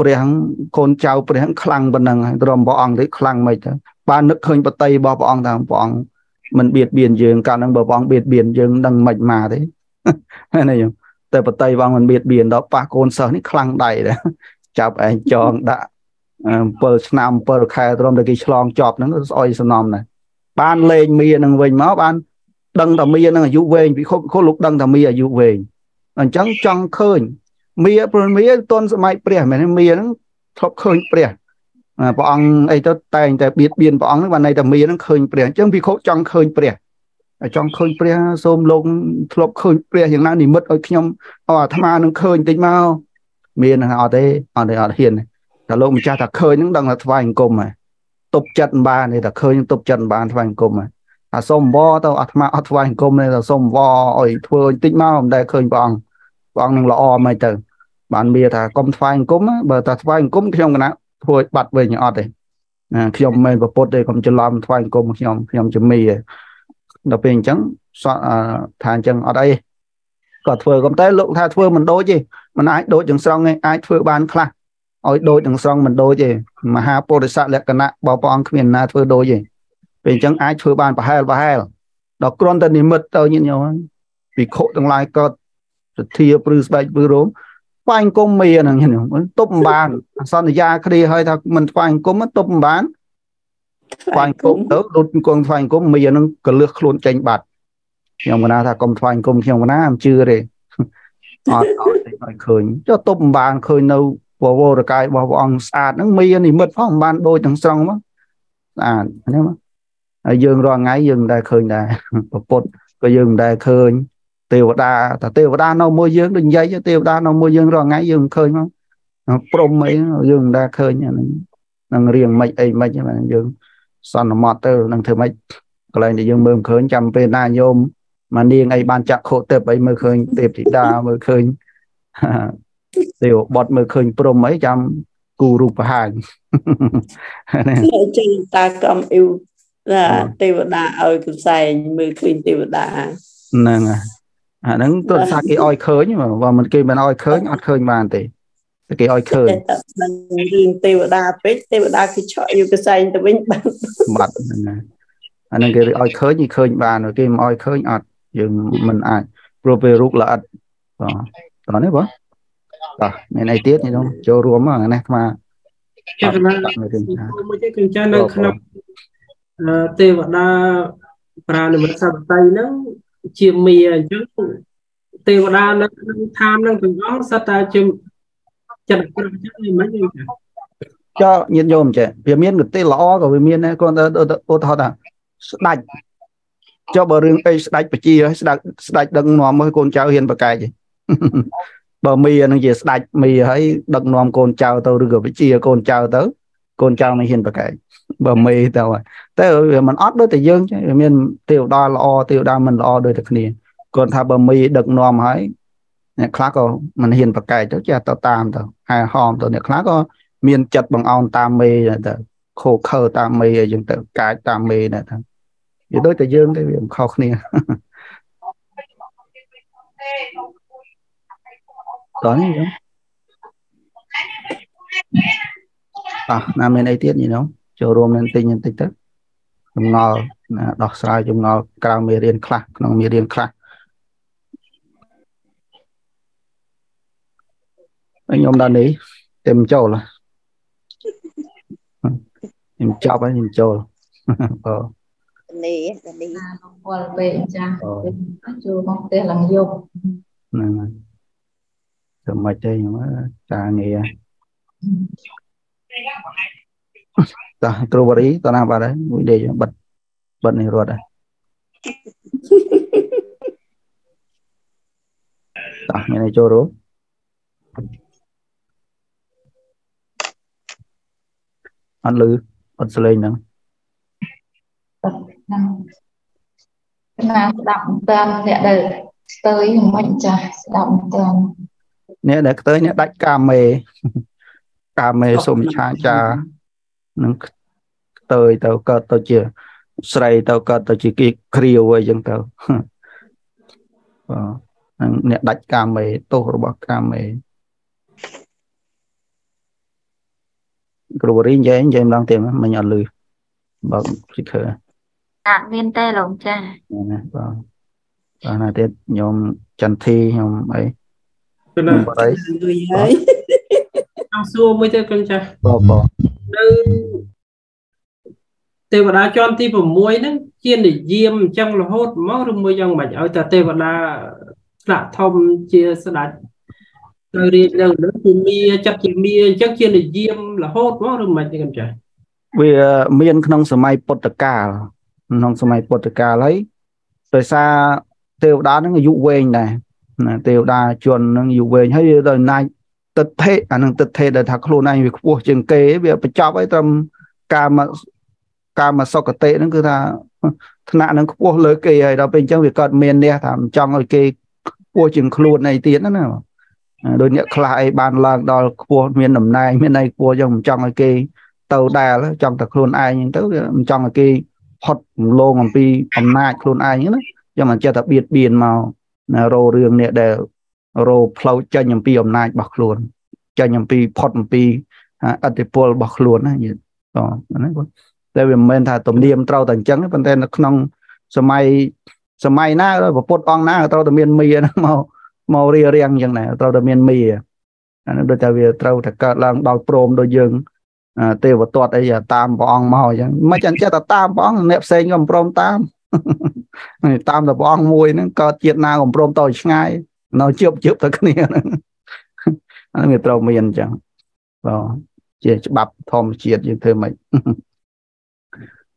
bèn con cháu bèn khăng bên này đầm bò ong đấy khăng mày ba nước khơi bờ tây bò ong thằng bò ong mình biệt biển dương cả năng bờ bóng biệt biển dương đang mạch mà thế này tại bờ tây băng mình biệt biển đó ba con sờ nít khăng đầy đó chọc anh cho đã bờ nam bờ khai trong được cái slong chọc nó soi snom này ban lên miền đằng về máu ban đằng thầm miền đằng dụ về bị khô lục đằng thầm miền dụ về anh trắng trắng khơi miền tuần mai bể miền miền thọc khơi bể bọn ấy tới tay tại biệt biên bọn này là miền nó khơi bể chứ không bị khô trăng khơi bể trong khơi bia xôm lông lộc khơi bia hiện nay thì mất ở nhom ở tham ăn nó khơi tính mau miền họ thế họ hiền cả lông cha cả khơi những đằng là vài cùng mà tục trận bàn này là khơi những tục trận bàn vài cùng mà à xôm bo tao ở tham ăn vài cùng này là xôm bo ơi thôi tính mau đây khơi bằng bằng lọ mày từ bạn bè thà công vài cùng á bờ ta vài cùng trong cái nào thôi bật về những ở đây khi ông mày bật đây còn chưa làm vài cùng khi ông chưa mì đọc hình chẳng thàn chẳng ở đây có thưa công tới lượng tha thưa mình đối gì mình ai đối chẳng xong nghe ai thưa ban khá ôi đối chẳng xong mình đối gì mà ha bồ đề sát lệ cả nạ bảo bọn khuyên là thưa đối gì vì chẳng ai thưa ban bà hai đó con tên đi mật tôi nhìn nhau vì khổ tương lai có thịa bư bạch bư rốm quanh công mìa nè tốt bàn xong thì ra khi hơi thật mình quanh cũng mất tốt bán quanh cũng đỡ đột con quanh cũng mìa nó cứ lược luôn tranh bạt nhưng mà nào thà con quanh cũng nhưng mà nó làm chưa đi khởi cho tốt bàn khởi nâu vô được cái vào vòng sạt nó mìa thì mất phong ban đôi thằng xong á à nếu mà dương rồi ngay dương đây khởi này bột cái dương đây khởi tiêu đa nó mua dương đừng dây cho tiêu đa nó mua dương rồi ngay dương khơi không prom mấy dương đa khơi nha năng riêng mấy ấy mấy chứ mà dương son mọt tơ năng thử mấy cái này thì dương mương khơi chăm về na nhôm mà niên ấy ban chặt khổ tệp ấy mới khơi tệp thì đa mới khơi tiêu bọt mới khơi prom mấy chăm cù rụp hàng ta cầm yêu là tiêu đa ơi cứ say mới khơi tiêu đa năng à nắng tôi xa cái oi khơi nhưng mà vào mình kia mình oi khơi ngọt khơi bàn thì cái oi khơi mình tiêu đa khi chọn yêu cái xanh tôi biết bạn bật anh em cái oi khơi như khơi bàn rồi kia oi khơi ngọt dừng mình ai pro về rút là ăn đó đấy bố ngày này tiết này đâu cho ruộng mà này mà tiêu đa bà mình sao tay nó chiêm mìa chứ tiêu đa nó tham năng từng đó sát ta chiêm chặt cho nhiệt nhôm trẻ về miền được tê lõ của về miền này con ô thọ à đạch cho bờ rừng cây đạch phải chi rồi đạch đằng nòm mới con cháu hiền bậc cài gì bờ mìa nó gì đạch mìa ấy đằng nòm con cháu tao được phải chia con cháu tớ con cháu này hiền bậc cài bờ mì tao à tới mình ót đôi thì dương chứ miền tiêu đa lo tiêu đa mình lo đôi thực này còn thà bờ mì đực nòm hái nè khác còn mình hiền bậc cày chứ cha tao tam tao hai hòm tao nè khác có miền chật bằng ông tam mì là tao khô khờ tam mì rồi dừng tự cài tam mì là thằng vậy đôi thì dương cái việc khó khăn toán gì đó nam miền ấy tiết gì đó cho rôm lên tinh nhân tích tức chúng nó đọc sai chúng nó cao mê riêng khác nông mê riêng khác anh em đàn ý tìm châu là tìm châu ấy tìm châu mày chơi mà cha nghe ta crowberry ta nào vào đấy mũi đề bật bật này rồi đấy ta này cho rồi ăn lư ăn lên nữa là đậm tan nhẹ đời tới mạnh trà đậm tan nhẹ để tới nhẹ đánh cà mê sôm cha cha nâng tới tao cất tao chưa sài tao cất tao chỉ kia kêu vậy chẳng tao nè đặt cà mê tô rồi bọc cà mê rồi riêng vậy em đang tìm mình nhận lười bọc chỉ khờ à viên tê lồng cha và này tết nhom chân thi nhom ấy trong xua mới chơi con cha tê vật đá chọn ti phẩm muối nó chiên để diêm trong là hốt máu rồi muối trong mạch ở ta tê vật đá lạ thông chia sạch rồi đi đâu nữa thì mía chắc chỉ mía chắc chiên để diêm là hốt máu rồi mạch như vậy vì miên không sờ mai potica lấy Tại sao tiêu đá nó dụ quên này, tiêu đá chuẩn nó dụ quên hay đời này tật thế, anh tật thế đời thằng luôn này việc buộc trường kế việc phải cho ấy tâm cam mà sau cả tệ nó cứ là nạn nó buộc lưới kỳ ấy đó bên trong việc cọt miền nè thảm trong rồi kỳ buộc trường luôn này tiến nó nào đôi nhẹ lại bàn làng đòi buộc miền này buộc trong rồi kỳ tàu đà đó trong thằng luôn ai nhưng tới trong rồi kỳ hot lô ngầm pi ngầm nai luôn ai nhớ cho mình cho ta biệt biển màu rô riêng nè để rô plau cho nhầm pi ngầm nai bọc luôn cho nhầm pi pot ngầm pi antipol bọc luôn á gì đó tại vì mình thà tụm niêm trâu tận trắng cái phần tên nó không sầm mai na rồi và pot on na trâu tụm miên mì nó màu riêng như này trâu tụm miên mì anh đôi tại vì trâu thật cả là đào prom đôi dương tiêu vật tuột ấy giờ tam bong màu vậy mà chẳng chắc là tam bong nẹp sen gồm prom tam là bong mùi nó có chuyện nào gồm prom tôi ngay nó chụp thật cái này nó người trâu miền chẳng đó chỉ bập thom chuyện như thế mày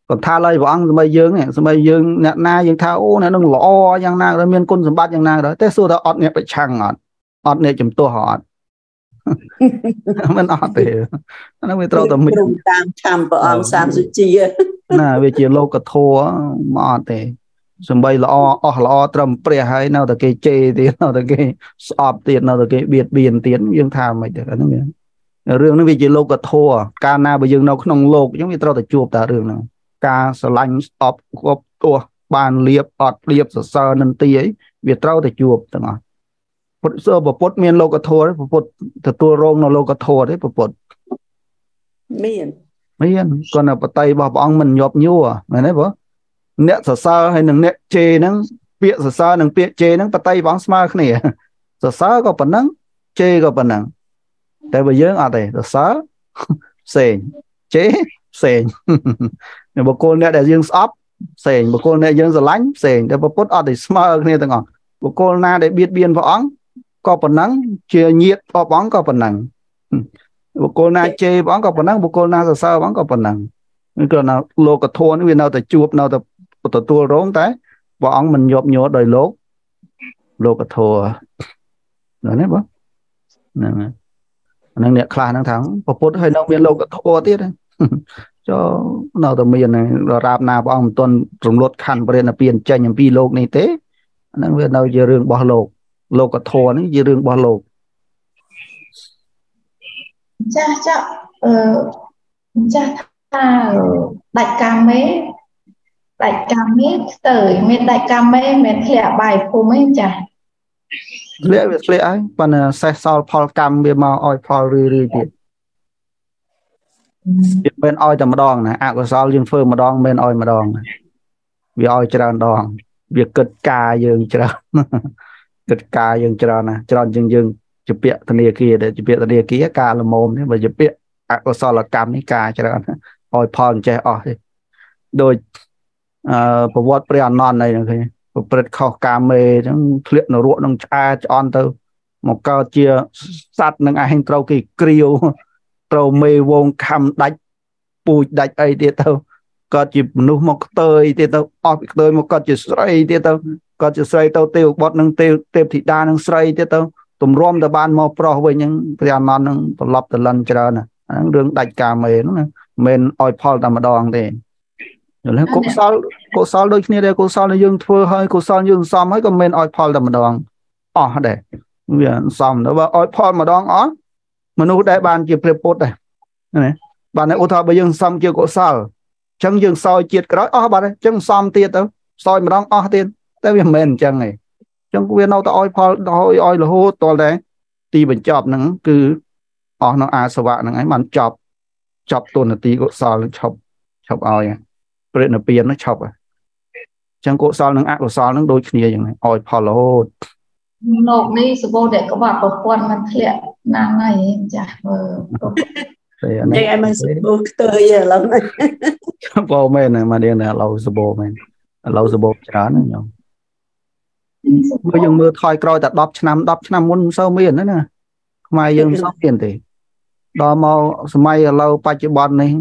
còn tha lời bong bây giờ này bây giờ na dương thao nó đừng lo giang na rồi miền quân sầm bát giang na đó thế xưa đó ọt nẹp bị chăng ọt nẹp chấm tua họ mình ọt thì nó mới trâu tầm mình tam trăm và ông sam suy chi nè về chuyện lâu cả thua mà ọt thì sầm bay lo trầm pre hay nào từ cái chê thì nào từ cái ọp tiền nào từ cái biệt biển tiền dương thao mày được nó miền riêng nó về chuyện lâu cả thua ca na bây giờ nó không lâu giống như trâu từ chuột ta riêng nào ca lanh ọp ọp tua bàn liệp ọt liệp sờ nâng tì ấy việc trâu từ chuột ta ngọt bất sơ bột bột miên lô thô đấy bột thật tua rong nó lô thô đấy bột miên còn là tay bọc ông mình nhọp nhua à mày nói bố nẹt sờ sờ hay nằng nẹt chê nằng bịa sờ sờ nằng bịa chê nằng tay bóng smart này sờ sờ có phần nằng chê có phần nằng tại bây giờ ở đây sờ sờ sền chế sền nè bố cô nẹt để riêng shop sền bố cô nẹt riêng giờ lánh sền để bố bột ở đây smart này thằng ngọn bố cô na để biết biên võng có phần nắng chia nhiệt có bóng có phần nắng bộ cô na chê bóng có phần nắng bộ cô na sao bóng có phần nắng còn nào lô cả thôn nó nào từ chuột nào từ tua rốn tới bóng mình nhộp nhộp đời lố lô cả thô rồi đấy bố năng nhẹ khá năng thắng bộ phốt hơi nông miền lô cả thô tiết cho nào từ miền này là rạp nào bóng tuần trùng lốt khăn bên là biển chơi những vi lô này thế năng về nào giờ rừng bỏ lô lô cả thô này dư đường bỏ lô cha đại ca mê tới mẹ đại ca mê mẹ thẻ bài phù mấy cha lẽ việc lẽ ấy còn sai sao phò cam về màu oi phò rì biệt bên oi tầm đòn này à của sao riêng phơi mà đòn bên oi mà đòn vì oi chả đòn việc cực ca dương chả cực ca dương tròn dương chụp bịa thân địa kia để chụp bịa thân địa kia ca là mồm thế mà chụp bịa ở sau là cam cái ca cho nên oi phong che oi đôi bộ vót prean non này này bộ prệt khâu cam mê trong luyện nó ruộng nông cha chọn từ một câu chia sát nâng ai hành trâu kỳ kêu trâu mê vong cam đạch bùi đạch ấy thì tao có chụp nụ một tơi thì tao oi tơi một con chụp xoay thì tao có chữ xoay tao tiêu bọt nâng tiêu tiêu thị đa nâng xoay tiêu tao tùm rôm tà ban mò pro với những cái non nâng tà lọc tà lần chờ nè rương đạch cà mê nó nè mên oi phol tà mà đoàn thì cô sao đôi khi đây cô sao nó dương thưa hơi cô sao dương xong hết còn mên oi phol tà mà đoàn ỏ để xong nó bảo oi phol mà đoàn ó mà nó đại ban kìa prepot này bạn này ô thọ bởi dương xong kia cô sao chẳng dương soi chiệt cái đó ó bạn ấy chẳng xong tiệt đâu soi mà đoàn ó tiền tại vì mình chẳng này chẳng có biết đâu ta oi là hô to đấy tì mình chọc nắng cứ ở nó à sờ vạ nắng ấy mình chọc tuần là tì cột sò nó chọc oi rồi nó biến nó chọc chẳng cột sò nắng à cột sò nắng đôi kia như này oi phò là hô nộp đi số vô để có bảo có quan mặt thiện nàng này chả đây em ăn số vô tươi giờ lắm vô men này mà đi này lâu số vô men lâu số vô chả nữa nhở bây giờ mưa thoi coi tại đắp năm muốn sâu miền nữa nè mai giờ sâu miền thì đo mau mai lâu ba chữ bon này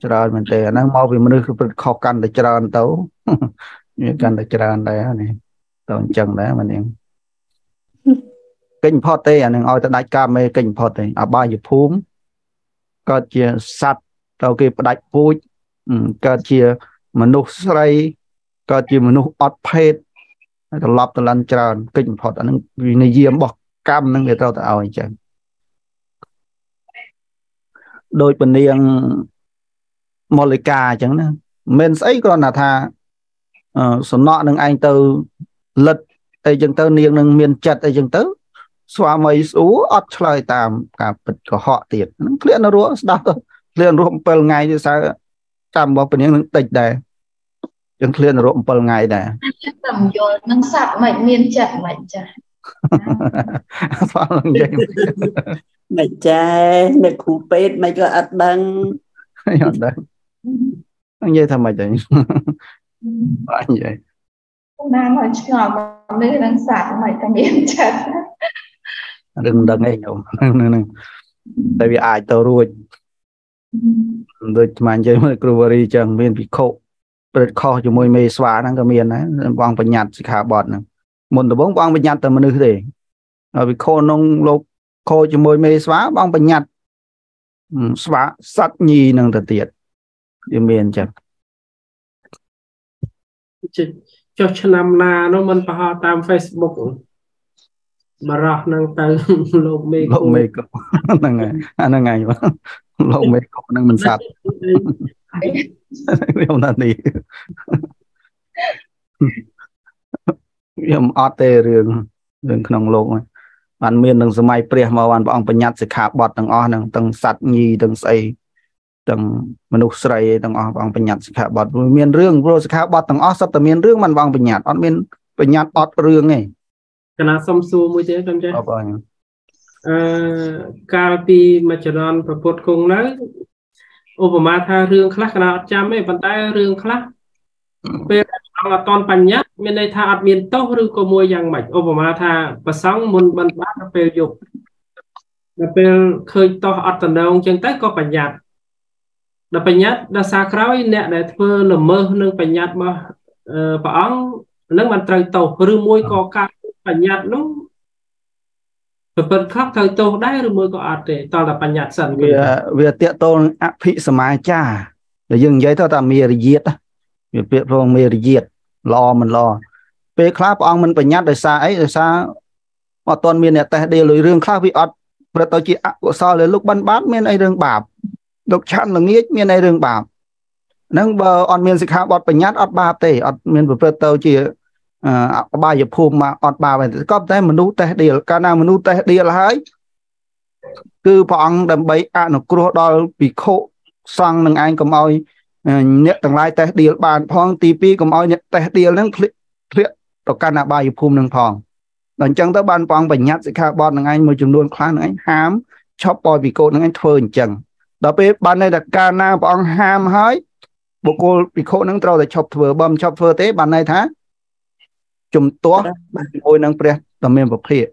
chờ mình để nó mau vì mình được khóc cằn để chờ anh tấu như căn để chơi anh đây này toàn chân đấy mà nè kinh phật tây anh em oi ta đại ca mê kinh phật tây à ba dịp phúm có chia sạch tàu kia đại vui có chia mình nuốt say có chia mình nuốt ót phết tao lọp tao lăn tràn kinh phật anh em diêm bọc cam năng người tao tao oi chẳng đôi bình yên Mollica chẳng nữa men ấy còn là tha số nọ nâng anh từ lật ai chừng tớ niềng nâng miền chật ai chừng tớ xóa mấy số ót trời tạm cả bịch của họ tiệt liền nó rúa đau thôi liền rúa pel ngày như sao tạm bỏ bình yên nâng tịch đẻ chừng liền rúa pel ngày đẻ tầm rồi nâng sạt mạnh miền chật mạnh chật phong lăng vậy mạnh chật nè cú pet mày có ắt băng anh vậy thầm mày vậy anh vậy nam ở trường mà nơi đang sạt mày cầm yên chặt đừng đừng nghe nhậu tại vì ai tao ruồi rồi mày chơi mày cruvery chẳng miền bị khô bật kho cho môi mê xóa đang cầm miền đấy vòng bận nhạt khá bọt này một tổ bóng vòng bận nhạt tầm nơi thế vì khô nông lục khô cho môi mê xóa vòng bận nhạt xóa sát nhi năng thật tiệt đi miền chẳng cho năm na nó mình phải tam Facebook mà ra năng từ lô mê cậu năng ngày lô mê cậu năng mình sạch không là gì em ót tê rừng rừng nông lô này bạn miền đằng sớm mai preh mà bạn bỏng bận nhạt sẽ khá bọt đằng o đằng đằng sạch nhì đằng say đằng mình đục say đằng o bỏng bận nhạt sẽ khá bọt miền rương rồi sẽ khá bọt đằng o sắp từ miền rương mình bỏng bận nhạt on miền bận nhạt on rương này cái nào xong xuôi mới thế con trai Calpi mà chờ đón và bột cùng đấy Obama tha rương khác cái nào cha mấy bàn tay rương khác về đó là toàn bận nhạt miền đây tha ở miền tây rư có môi giang mạch Obama tha và sáng muôn bận bát là về dục là về khơi to ở tận đầu chân tết có bận nhạt là bận nhạt là xa khói nè để thưa là mơ nâng bận nhạt mà bỏng nâng bàn tay tàu rư môi có cả bận nhạt lắm và phần khác thời tàu đấy rư môi có ở để to là bận nhạt sẵn về tiện tôn áp thị sớm mai cha để dừng giấy thôi ta miền diệt việc việc phong miền diệt lo mình lo về khá ông mình bận nhát đời xa ấy đời xa mà toàn miền này ta đều lười riêng khác vì ọt và tao chỉ của sao lấy lúc ban bát miền ấy riêng bạp độc chăn là nghĩa miền ấy riêng bạp nâng bờ on miền dịch hạ ọt bận nhát ọt bạp tề ọt miền vừa tao chỉ ba giờ phùm mà ọt bạp này có thể mình nuốt tề điều cả nào mình nuốt tề điều là ấy cứ phong đầm bấy ăn nó cua đòi bị khô sang nâng anh cầm oi nhẹ tầng lai tề điều bàn phong tivi cầm oi nhẹ tề điều nâng tộc can là ba phùm nâng phòng lần chân tới ban phong bệnh nhát sẽ carbon nâng anh môi trường luôn khoan nâng anh hám chóp bòi vì cô nâng anh phơn chừng đó biết ban này là cana phong ham hái bộ cô bị khô nâng trâu để chọc vừa bầm chọc vừa tế ban này thá chùm tua môi nâng pre tầm miền bậc phệ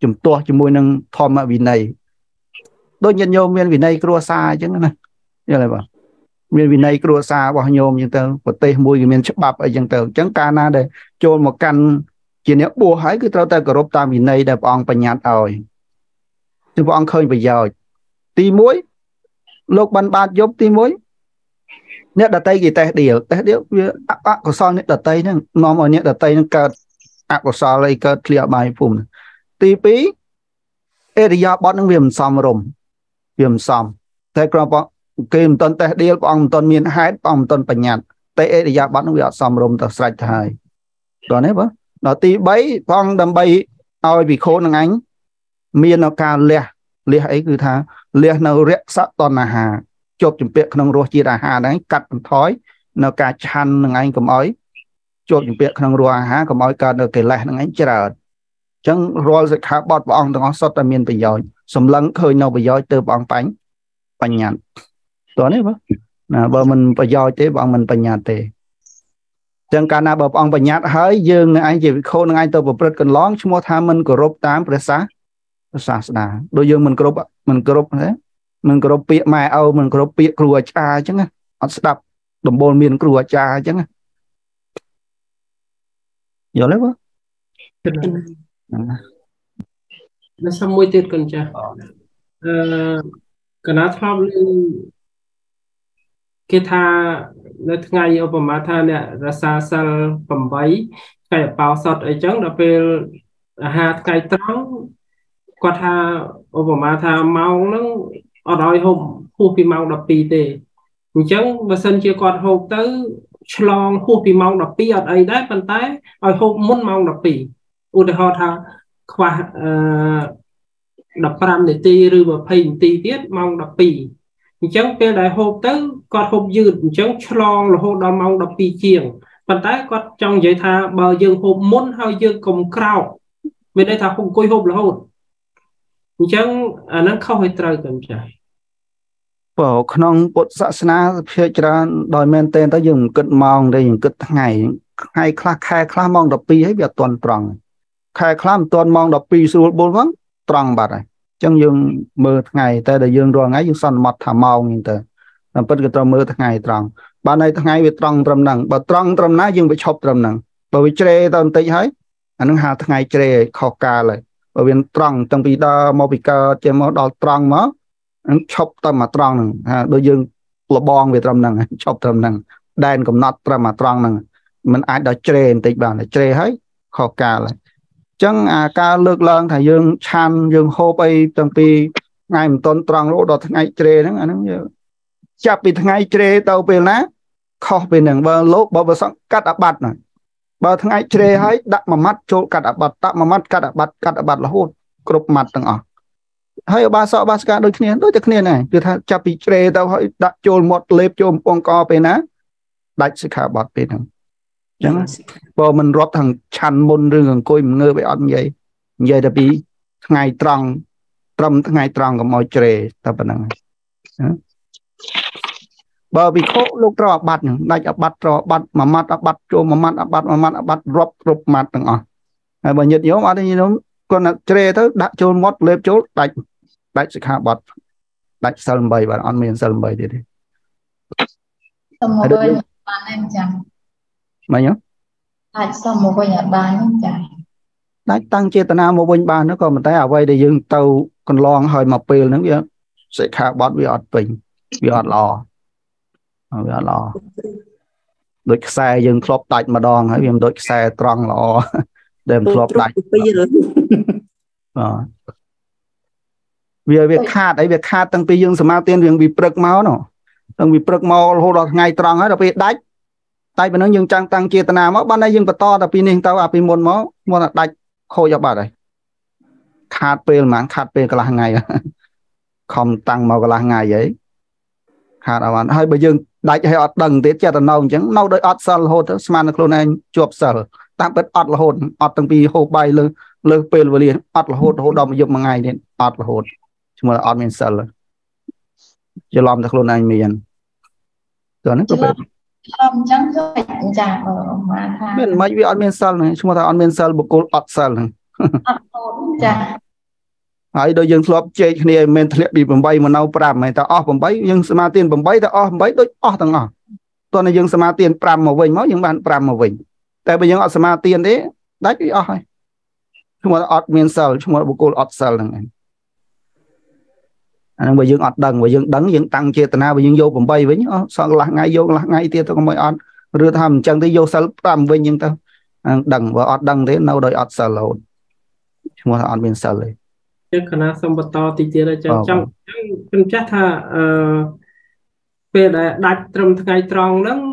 chùm tua chùm môi nâng thom mà vì này đôi nhân nhôm miền vì này cua xa chứ này như này bảo miền vì này cua xa bao nhôm như tờ của tây môi cái miền chắp bập ở dân tờ chẳng cana đây cho một căn chỉ nếu bùa hái cứ trao tay cờ rộp tam vì này đẹp ông bận nhạt rồi thì ông khơi bây giờ ti muối lục ban ban giúp ti muối nhất là tay gì tay điểu của sao nhất là tay nó nằm ở nhất là tay nó cờ của sao lấy cờ clear bài phụng ti pí area bọn nó viêm xăm rồng viêm xăm tay còn bọn kìm tuần tay điểu ông tuần miền hái ông tuần bận nhạt tay area bọn nó bị xăm rồng tao sạch thay còn đấy bớt nó tí bấy phong đầm bấy oi bị khô nâng ánh miên nó ca lẹ lẹ ấy cứ thà lẹ nó rẽ sát toàn là hà chụp chụp bẹt không rùa chia là hà đấy cắt thói nó ca chăn nâng ánh cầm ói chụp chụp bẹt không rùa há cầm ói cả được cái lẹ nâng ánh chờ chẳng rồi dịch hạ bọt bong nó sót ta miên bây giờ sầm lắng khơi nó bây giờ từ bong bánh bánh nhạt toàn đấy bơ bờ mình bây giờ thế bọn mình bánh nhạt thế chẳng cả na bập ông bận nhát hơi dương anh chỉ khô nương anh tôi bập rất cần lóng chúng mua tham mình group 8 presa sasna đôi dương mình group thế mình group bịa mai ao mình group bịa cua cha chứ nghe đập đồng bồn miền cua cha chứ nghe Giờ lấy quá. Nó xong môi tiết cần chả. Cần át pháp lên cái tha nó ngay ở bầm má tha nè ra xa xa bầm bấy cái bao sọt ấy chẳng là về hạt cái trắng quạt tha ở bầm má tha mau nó ở đói hộp khu phi mau đập pì tề chẳng và sân chia quạt hộp tới long khu phi mau đập pì ở đây đấy bàn tay ở hộp muốn mau đập pì u để họ tha quạt đập ram để ti rư và phình ti tiết mau đập pì chẳng về đại hộp tới quạt hộp dư chẳng long là hộp đào mau đập pì chiềng bàn tay quạt trong giấy tha bờ dương hộp muốn hơi dương cùng cào về đây thà không coi hộp là hộp chẳng à nó không phải trời cần trời bảo không bột sạ sna phía trên đòi men tên ta dùng cất mong đây dùng cất ngày ngày khla khai khla mong đập pi hết việc toàn tròn khai khla toàn mong đập pi số bốn vắng tròn bạt này chẳng dùng mưa ngày ta để dùng rồi ngay dùng săn mặt thả màu nhìn từ làm bất cứ trong mưa ngày tròn ban này ngày bị tròn trầm nặng bờ tròn trầm ná dùng bị chọc trầm nặng bởi vì tre tầm tị hết anh hà ngày tre khó ca lại bởi vì tròn trong bị đo màu bị cơ trên màu đỏ tròn mà chọc tâm mà tròn đôi dương là bon về trầm nặng chọc trầm nặng đen cũng nát trầm mà tròn nặng mình ai đó tre tị bàn là tre hết khó ca lại chẳng à ca lược lăng thầy dương chan dương hô bay trong pi ngày một tuần tròn lỗ đó ngày tre đó anh nhớ chạp bị ngày tre tàu về lá khó về nặng bờ lỗ bờ sẵn cắt áp bạt này bờ ngày tre hãy đặt mà mắt chỗ cắt áp bạt đặt mà mắt cắt áp bạt là hôn cột mặt tầng ở hay ở ba sọ ba ska đôi chân kia này từ chạp bị tre tàu hãy đặt chỗ một lép chỗ con co về ná đặt sự khả bạt về nặng chẳng bờ mình rót thằng chăn môn rừng coi mình ngơ bị ăn vậy vậy là bị ngày trăng trầm ngày trăng của mọi trẻ ta bên này bờ bị khô lúc đó bạt này bạt rồi bạt mà mắt bạt cho mà mắt bạt rót rót mặt thằng à bờ nhiệt yếu mà đây nó còn là trẻ thôi đã cho mót lép chốt đạch đạch sự khả bạt đạch sầm bầy và ăn miếng sầm bầy đi đi em chẳng mày nhớ tại sao một con nhà ba đánh tăng chia tana một bên ba nó còn mình thấy ở đây để dừng tàu còn lon hơi mập pìu nữa vậy sẽ khá bón bị ọt bình bị ọt lò đôi xe dừng khop tạch mà đòn hãy vì đôi xe tròn lò đem khop tạch vì việc khát tăng pì dừng smart tiền việc bị prực máu nó tăng bị prực máu hô đọt ngay tròn hết là bị đánh tại bên nó dừng trang tăng chia tana máu ban nay dừng to là pin tao à pin môn máu môn là đạch khôi cho bà đây khát pê mà khát pê cả là ngày không tăng màu cả là ngày vậy khát ở bạn hơi bây giờ đạch hay ọt đằng tiết chia tana nâu chẳng nâu đợi ọt sờ hồn sman clone anh chuột sờ tạm bớt ọt là hồn ọt tăng pi hô bay lơ lơ pê vừa liền ọt là hồn hồn đom dùng một ngày nên ọt là hồn chúng là ọt mình sờ chưa làm được clone anh miền rồi nó có không chẳng cho anh trả ở mà tha mình mấy vị ăn miên sal này chúng ta ăn miên sal bột cồn ăn sal này trả hãy đôi dương slop chơi này mình thiệt bị bầm bay mà nấu pram này ta ó bầm bay dương smart tiền bầm bay ta ó bầm bay đôi ó thằng ó tuần này dương smart tiền pram mà vinh máu dương bạn pram mà vinh tại bây giờ ó smart tiền đấy đấy cái ó chúng ta ăn miên sal chúng ta bột cồn ăn sal này anh bây giờ ọt đằng bây giờ đắng dân tăng chia tana bây giờ vô bầm bay với nhá xong là ngay tia tôi có mấy ọt rửa thầm chân tới vô sờ làm với nhưng tao đằng và ọt đằng thế nào đợi ọt sờ lộn chúng ta ọt bên sờ lên chắc khả năng xong bật to thì chia ra trong trong chắc thà về đã đặt trong ngày tròn lắm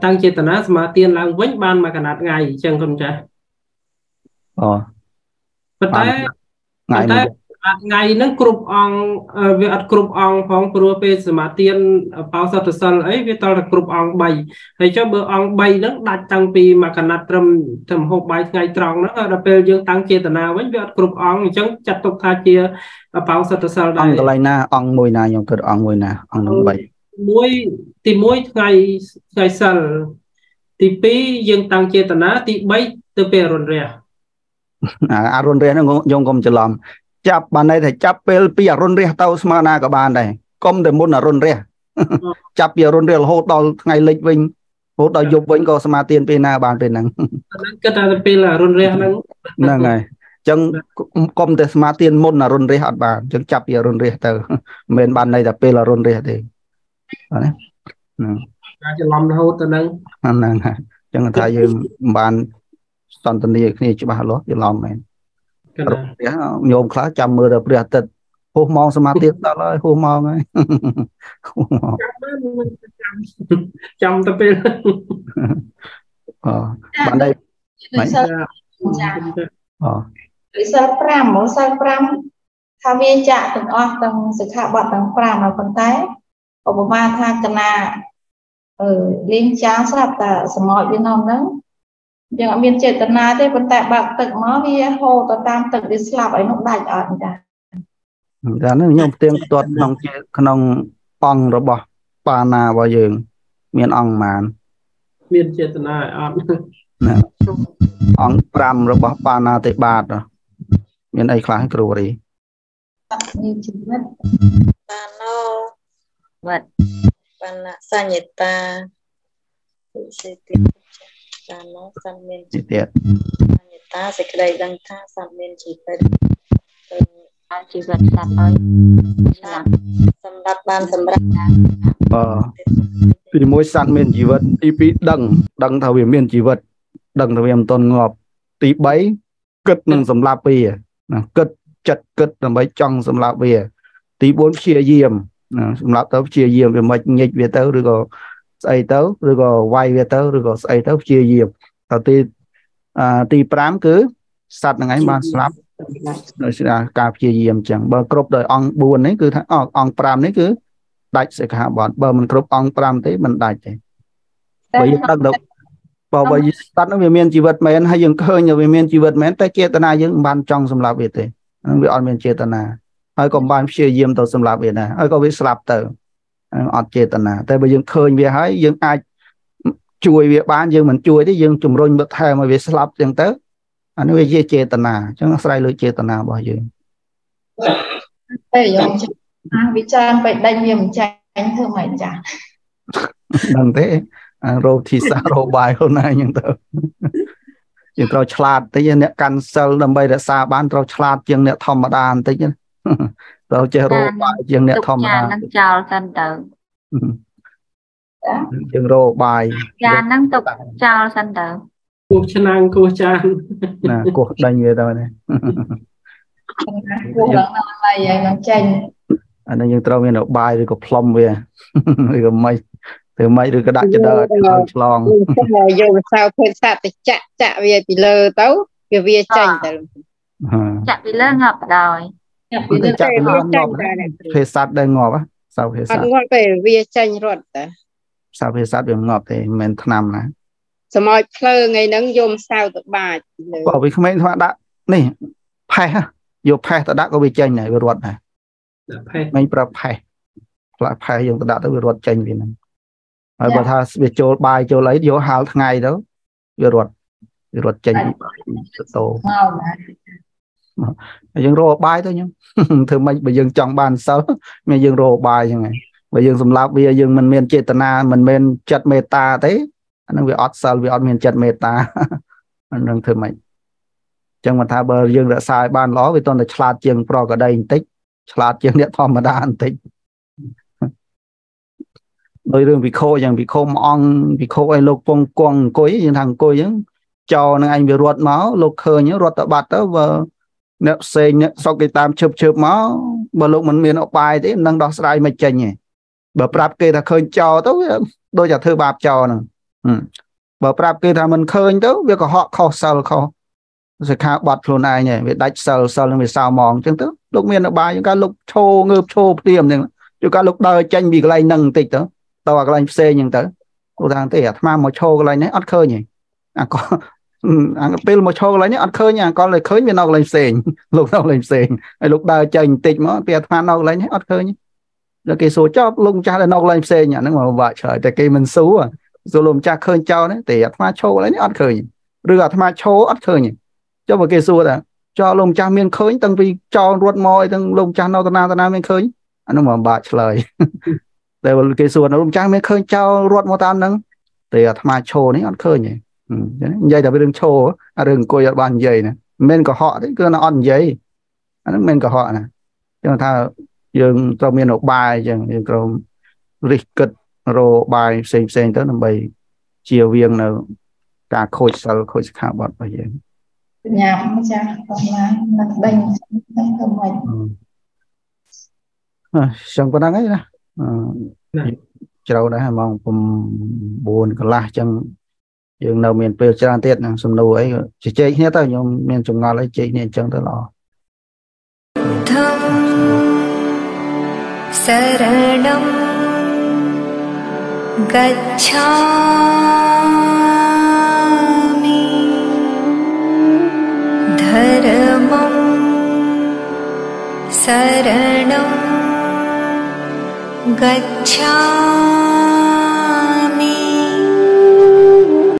tăng chia tana mà tiền là vĩnh ban mà cả nát ngày chẳng còn trái ngày ngày nâng cụp ong về ăn cụp ong phong pro pe smart tiền bao sát sân ấy về tao là cụp ong bay hay cho bờ ong bay nâng đặt tăng pi mà cần đặt trầm trầm hộp bay ngày tròn nâng là pe dương tăng chia tận nào với về ăn cụp ong chẳng chặt tục tha chia bao sát sân đây ong lại na ong mùi na nhung cụp ong mùi na ong nâng bay muối thì muối ngày ngày sân thì pi dương tăng chia tận nào thì bay từ pe run rè à run rè nó nhung không chịu làm chắp bàn này thì chắp pel pi run rè tàu smana các bạn này công để muốn là run rè chắp pi run rè hô to ngày lịch vinh Bố đòi dục với có mà tiền bên nào bàn bên năng. Cái ta bên là run rê năng. Năng này. Chẳng công tế mà tiền môn là run rê hạt bàn. Chẳng chạp gì run rê từ. Mình bàn này là bên là run rê thì. Chẳng lòng đâu ta năng. Năng này. Chẳng là thay như bàn toàn tình này khi chú bà lốt. Chẳng lòng này. Nhôm khá chạm mơ đập rê hạt tịch. Hô mong sao mà tiếc tao ơi, hô mong ấy. Chăm tập bên. Bạn đây. Tại sao pram, mẫu sao pram. Tha viên chạ từng ọc, từng sự khả bọt từng pram ở phần tay. Ở bộ ba tha cần là liên chá sạp tả sở mọi viên hồn đó. Nhưng ở miền trẻ tần là thế, phần tại bạc tực nó vì hồ tỏ tam tực đi sạp ấy nó đạch ở cả. Đó là những tiếng tuột nông chế nông ong rồi bỏ bà nà vào giường miền ong màn miền chế tần là ong pram rồi bỏ bà nà tới bạt rồi miền ấy khá hay cừu đấy bà nô vật bà nà sa nhật ta bà nô san miền chế tiệt ta sẽ đây đang tha san miền chế tiệt chỉ vật sạch thôi ban sầm rạp thì mỗi sẵn miền chỉ vật tí phí đằng thảo hiểm miền chỉ vật đằng thảo hiểm tôn ngọp tí bấy cất nâng sầm lạp bìa cất chật cất nâng bấy trong sầm lạp bìa tí bốn chia diêm sầm lạp tớ chia diêm về mạch nhịch về tớ rồi có xây tớ rồi có quay về tớ rồi có xây tớ chia diêm tớ tí prám cứ sạch nâng ấy ban sạp nói là cà phê diêm chẳng bờ crop đời ong buồn đấy cứ ong pram đấy cứ đại sẽ cả bọn bờ mình crop ong pram thế mình đại thế bởi vì tác động bảo bởi vì tắt nó về miền chỉ vật mến hay dừng khơi nhiều về miền chỉ vật mến ta chia tận ai những ban trong xâm lạp việt thế bị on miền chia tận à hay còn ban chia diêm tàu xâm lạp việt này hay có biết slap tờ on chia tận à tại bởi dừng khơi về hái dừng ai chui về ban dừng mình chui thế dừng trùng rôn bật thề mà về slap dừng tới anh nói về chế tận à chứ nó sai lưỡi chế tận à bao nhiêu bây giờ bị trang bệnh đành nhầm tránh thưa mày chả đằng thế rồi thì sao rồi bài hôm nay nhưng tớ chỉ tao chặt tới giờ nè cancel làm bây đã xa bán tao chặt chừng nè thom mà đàn tới chứ tao chơi rồi bài chừng nè thom mà đàn chào san tử chừng rồi bài cha năng tục chào san tử cuộc chân ăn cuộc chan là cuộc đánh về đâu này cuộc lắm này vậy nó chanh anh đang dùng trâu về nó bay rồi có plum về rồi có mây từ mây rồi có đặt cho đời lon dùng sao quên sạch thì chạ chạ về thì lơ tấu về về chanh chạ bị lơ ngập rồi chạ bị lơ ngập phê sạch đang ngọt á sao phê sạch ngọt về về chanh ruột sao phê sạch về ngọt thì mình nằm này sao mọi phơi ngày nắng dôm sao tụi bà bảo vì không mấy thằng đã nè phe ha vô phe tụi đã có bị chênh này vừa ruột này mấy bà phe lại phe dùng tụi đã tới vừa ruột chênh vì này rồi bà tha về chỗ bài chỗ lấy vô hào thằng ngày đó vừa ruột chênh tổ dừng rô bài thôi nhá thường mình bây giờ trong bàn sao mình dừng rô bài như này bây giờ dùng lạp bây giờ mình men chetana mình men chật meta thế nó bị ót sao bị ót miền chật mệt ta anh đang thử mày chẳng mà tha bờ dương đã sai ban ló vì toàn là chặt chiêng pro ở đây tích chặt chiêng điện thoại mà đã tích đôi đường bị khô chẳng bị khô mong bị khô anh lục phong quăng cối những thằng cối những trò này anh bị ruột máu lục khơi những ruột tạ bạt đó vờ nẹp xe nẹp sau cái tam chụp chụp máu bờ lục mình miền ốc bài thế đang đo sai mày chênh nhỉ bờ prap kia là khơi trò tấu đôi giả thơ bạp trò nè bảo prap kia thà mình khơi tới việc của họ khó sờ khó sẽ khá bật luôn này nhỉ việc đánh sờ sờ lên việc sao mòn chứng tức lúc miền nó bài những cái lúc thô ngược thô tiềm này những cái lúc đời tranh bị cái này nâng tịch đó tao là cái này xe nhưng tới cô đang tỉa tham một thô cái này nhé ăn khơi nhỉ có ăn pin một thô cái này nhé ăn khơi nha con lại khơi miền nào lên xe lúc nào lên xe lúc đời tranh tịch mà tỉa tham nào lấy nhé ăn khơi nhé rồi cái số chóp lung cha là nào lên xe nhỉ nhưng mà vợ trời tại cái mình xú à rồi lùm cha khơi trao đấy thì tham châu lấy nó ăn khơi rồi tham châu ăn khơi nhỉ cho một cái xua là cho lùm cha miên khơi từng vì cho ruột mồi từng lùm cha nâu ta na miên khơi anh mà bà trả lời đây là cái xua nó lùm cha miên khơi trao ruột mồi tam nâng thì tham chô này ăn khơi nhỉ dây là bên đường chô à đường coi ở bàn dây này men của họ đấy cứ nó ăn dây anh men của họ này cho ta dừng trong miền học bài dừng trong lịch kịch rồi bài xem tới năm bảy chiều viên là cả khôi sầu khôi khảo bọt bây giờ nhà không cha còn là bệnh không mình chẳng có năng ấy là chào đã mong cùng buồn cả là chẳng dừng đầu miền tây trang tiết là sầm đầu ấy chỉ chơi hết tao nhưng miền trung ngò lấy chị nên chẳng tới lò Saranam gacchami dharmam saranam gacchami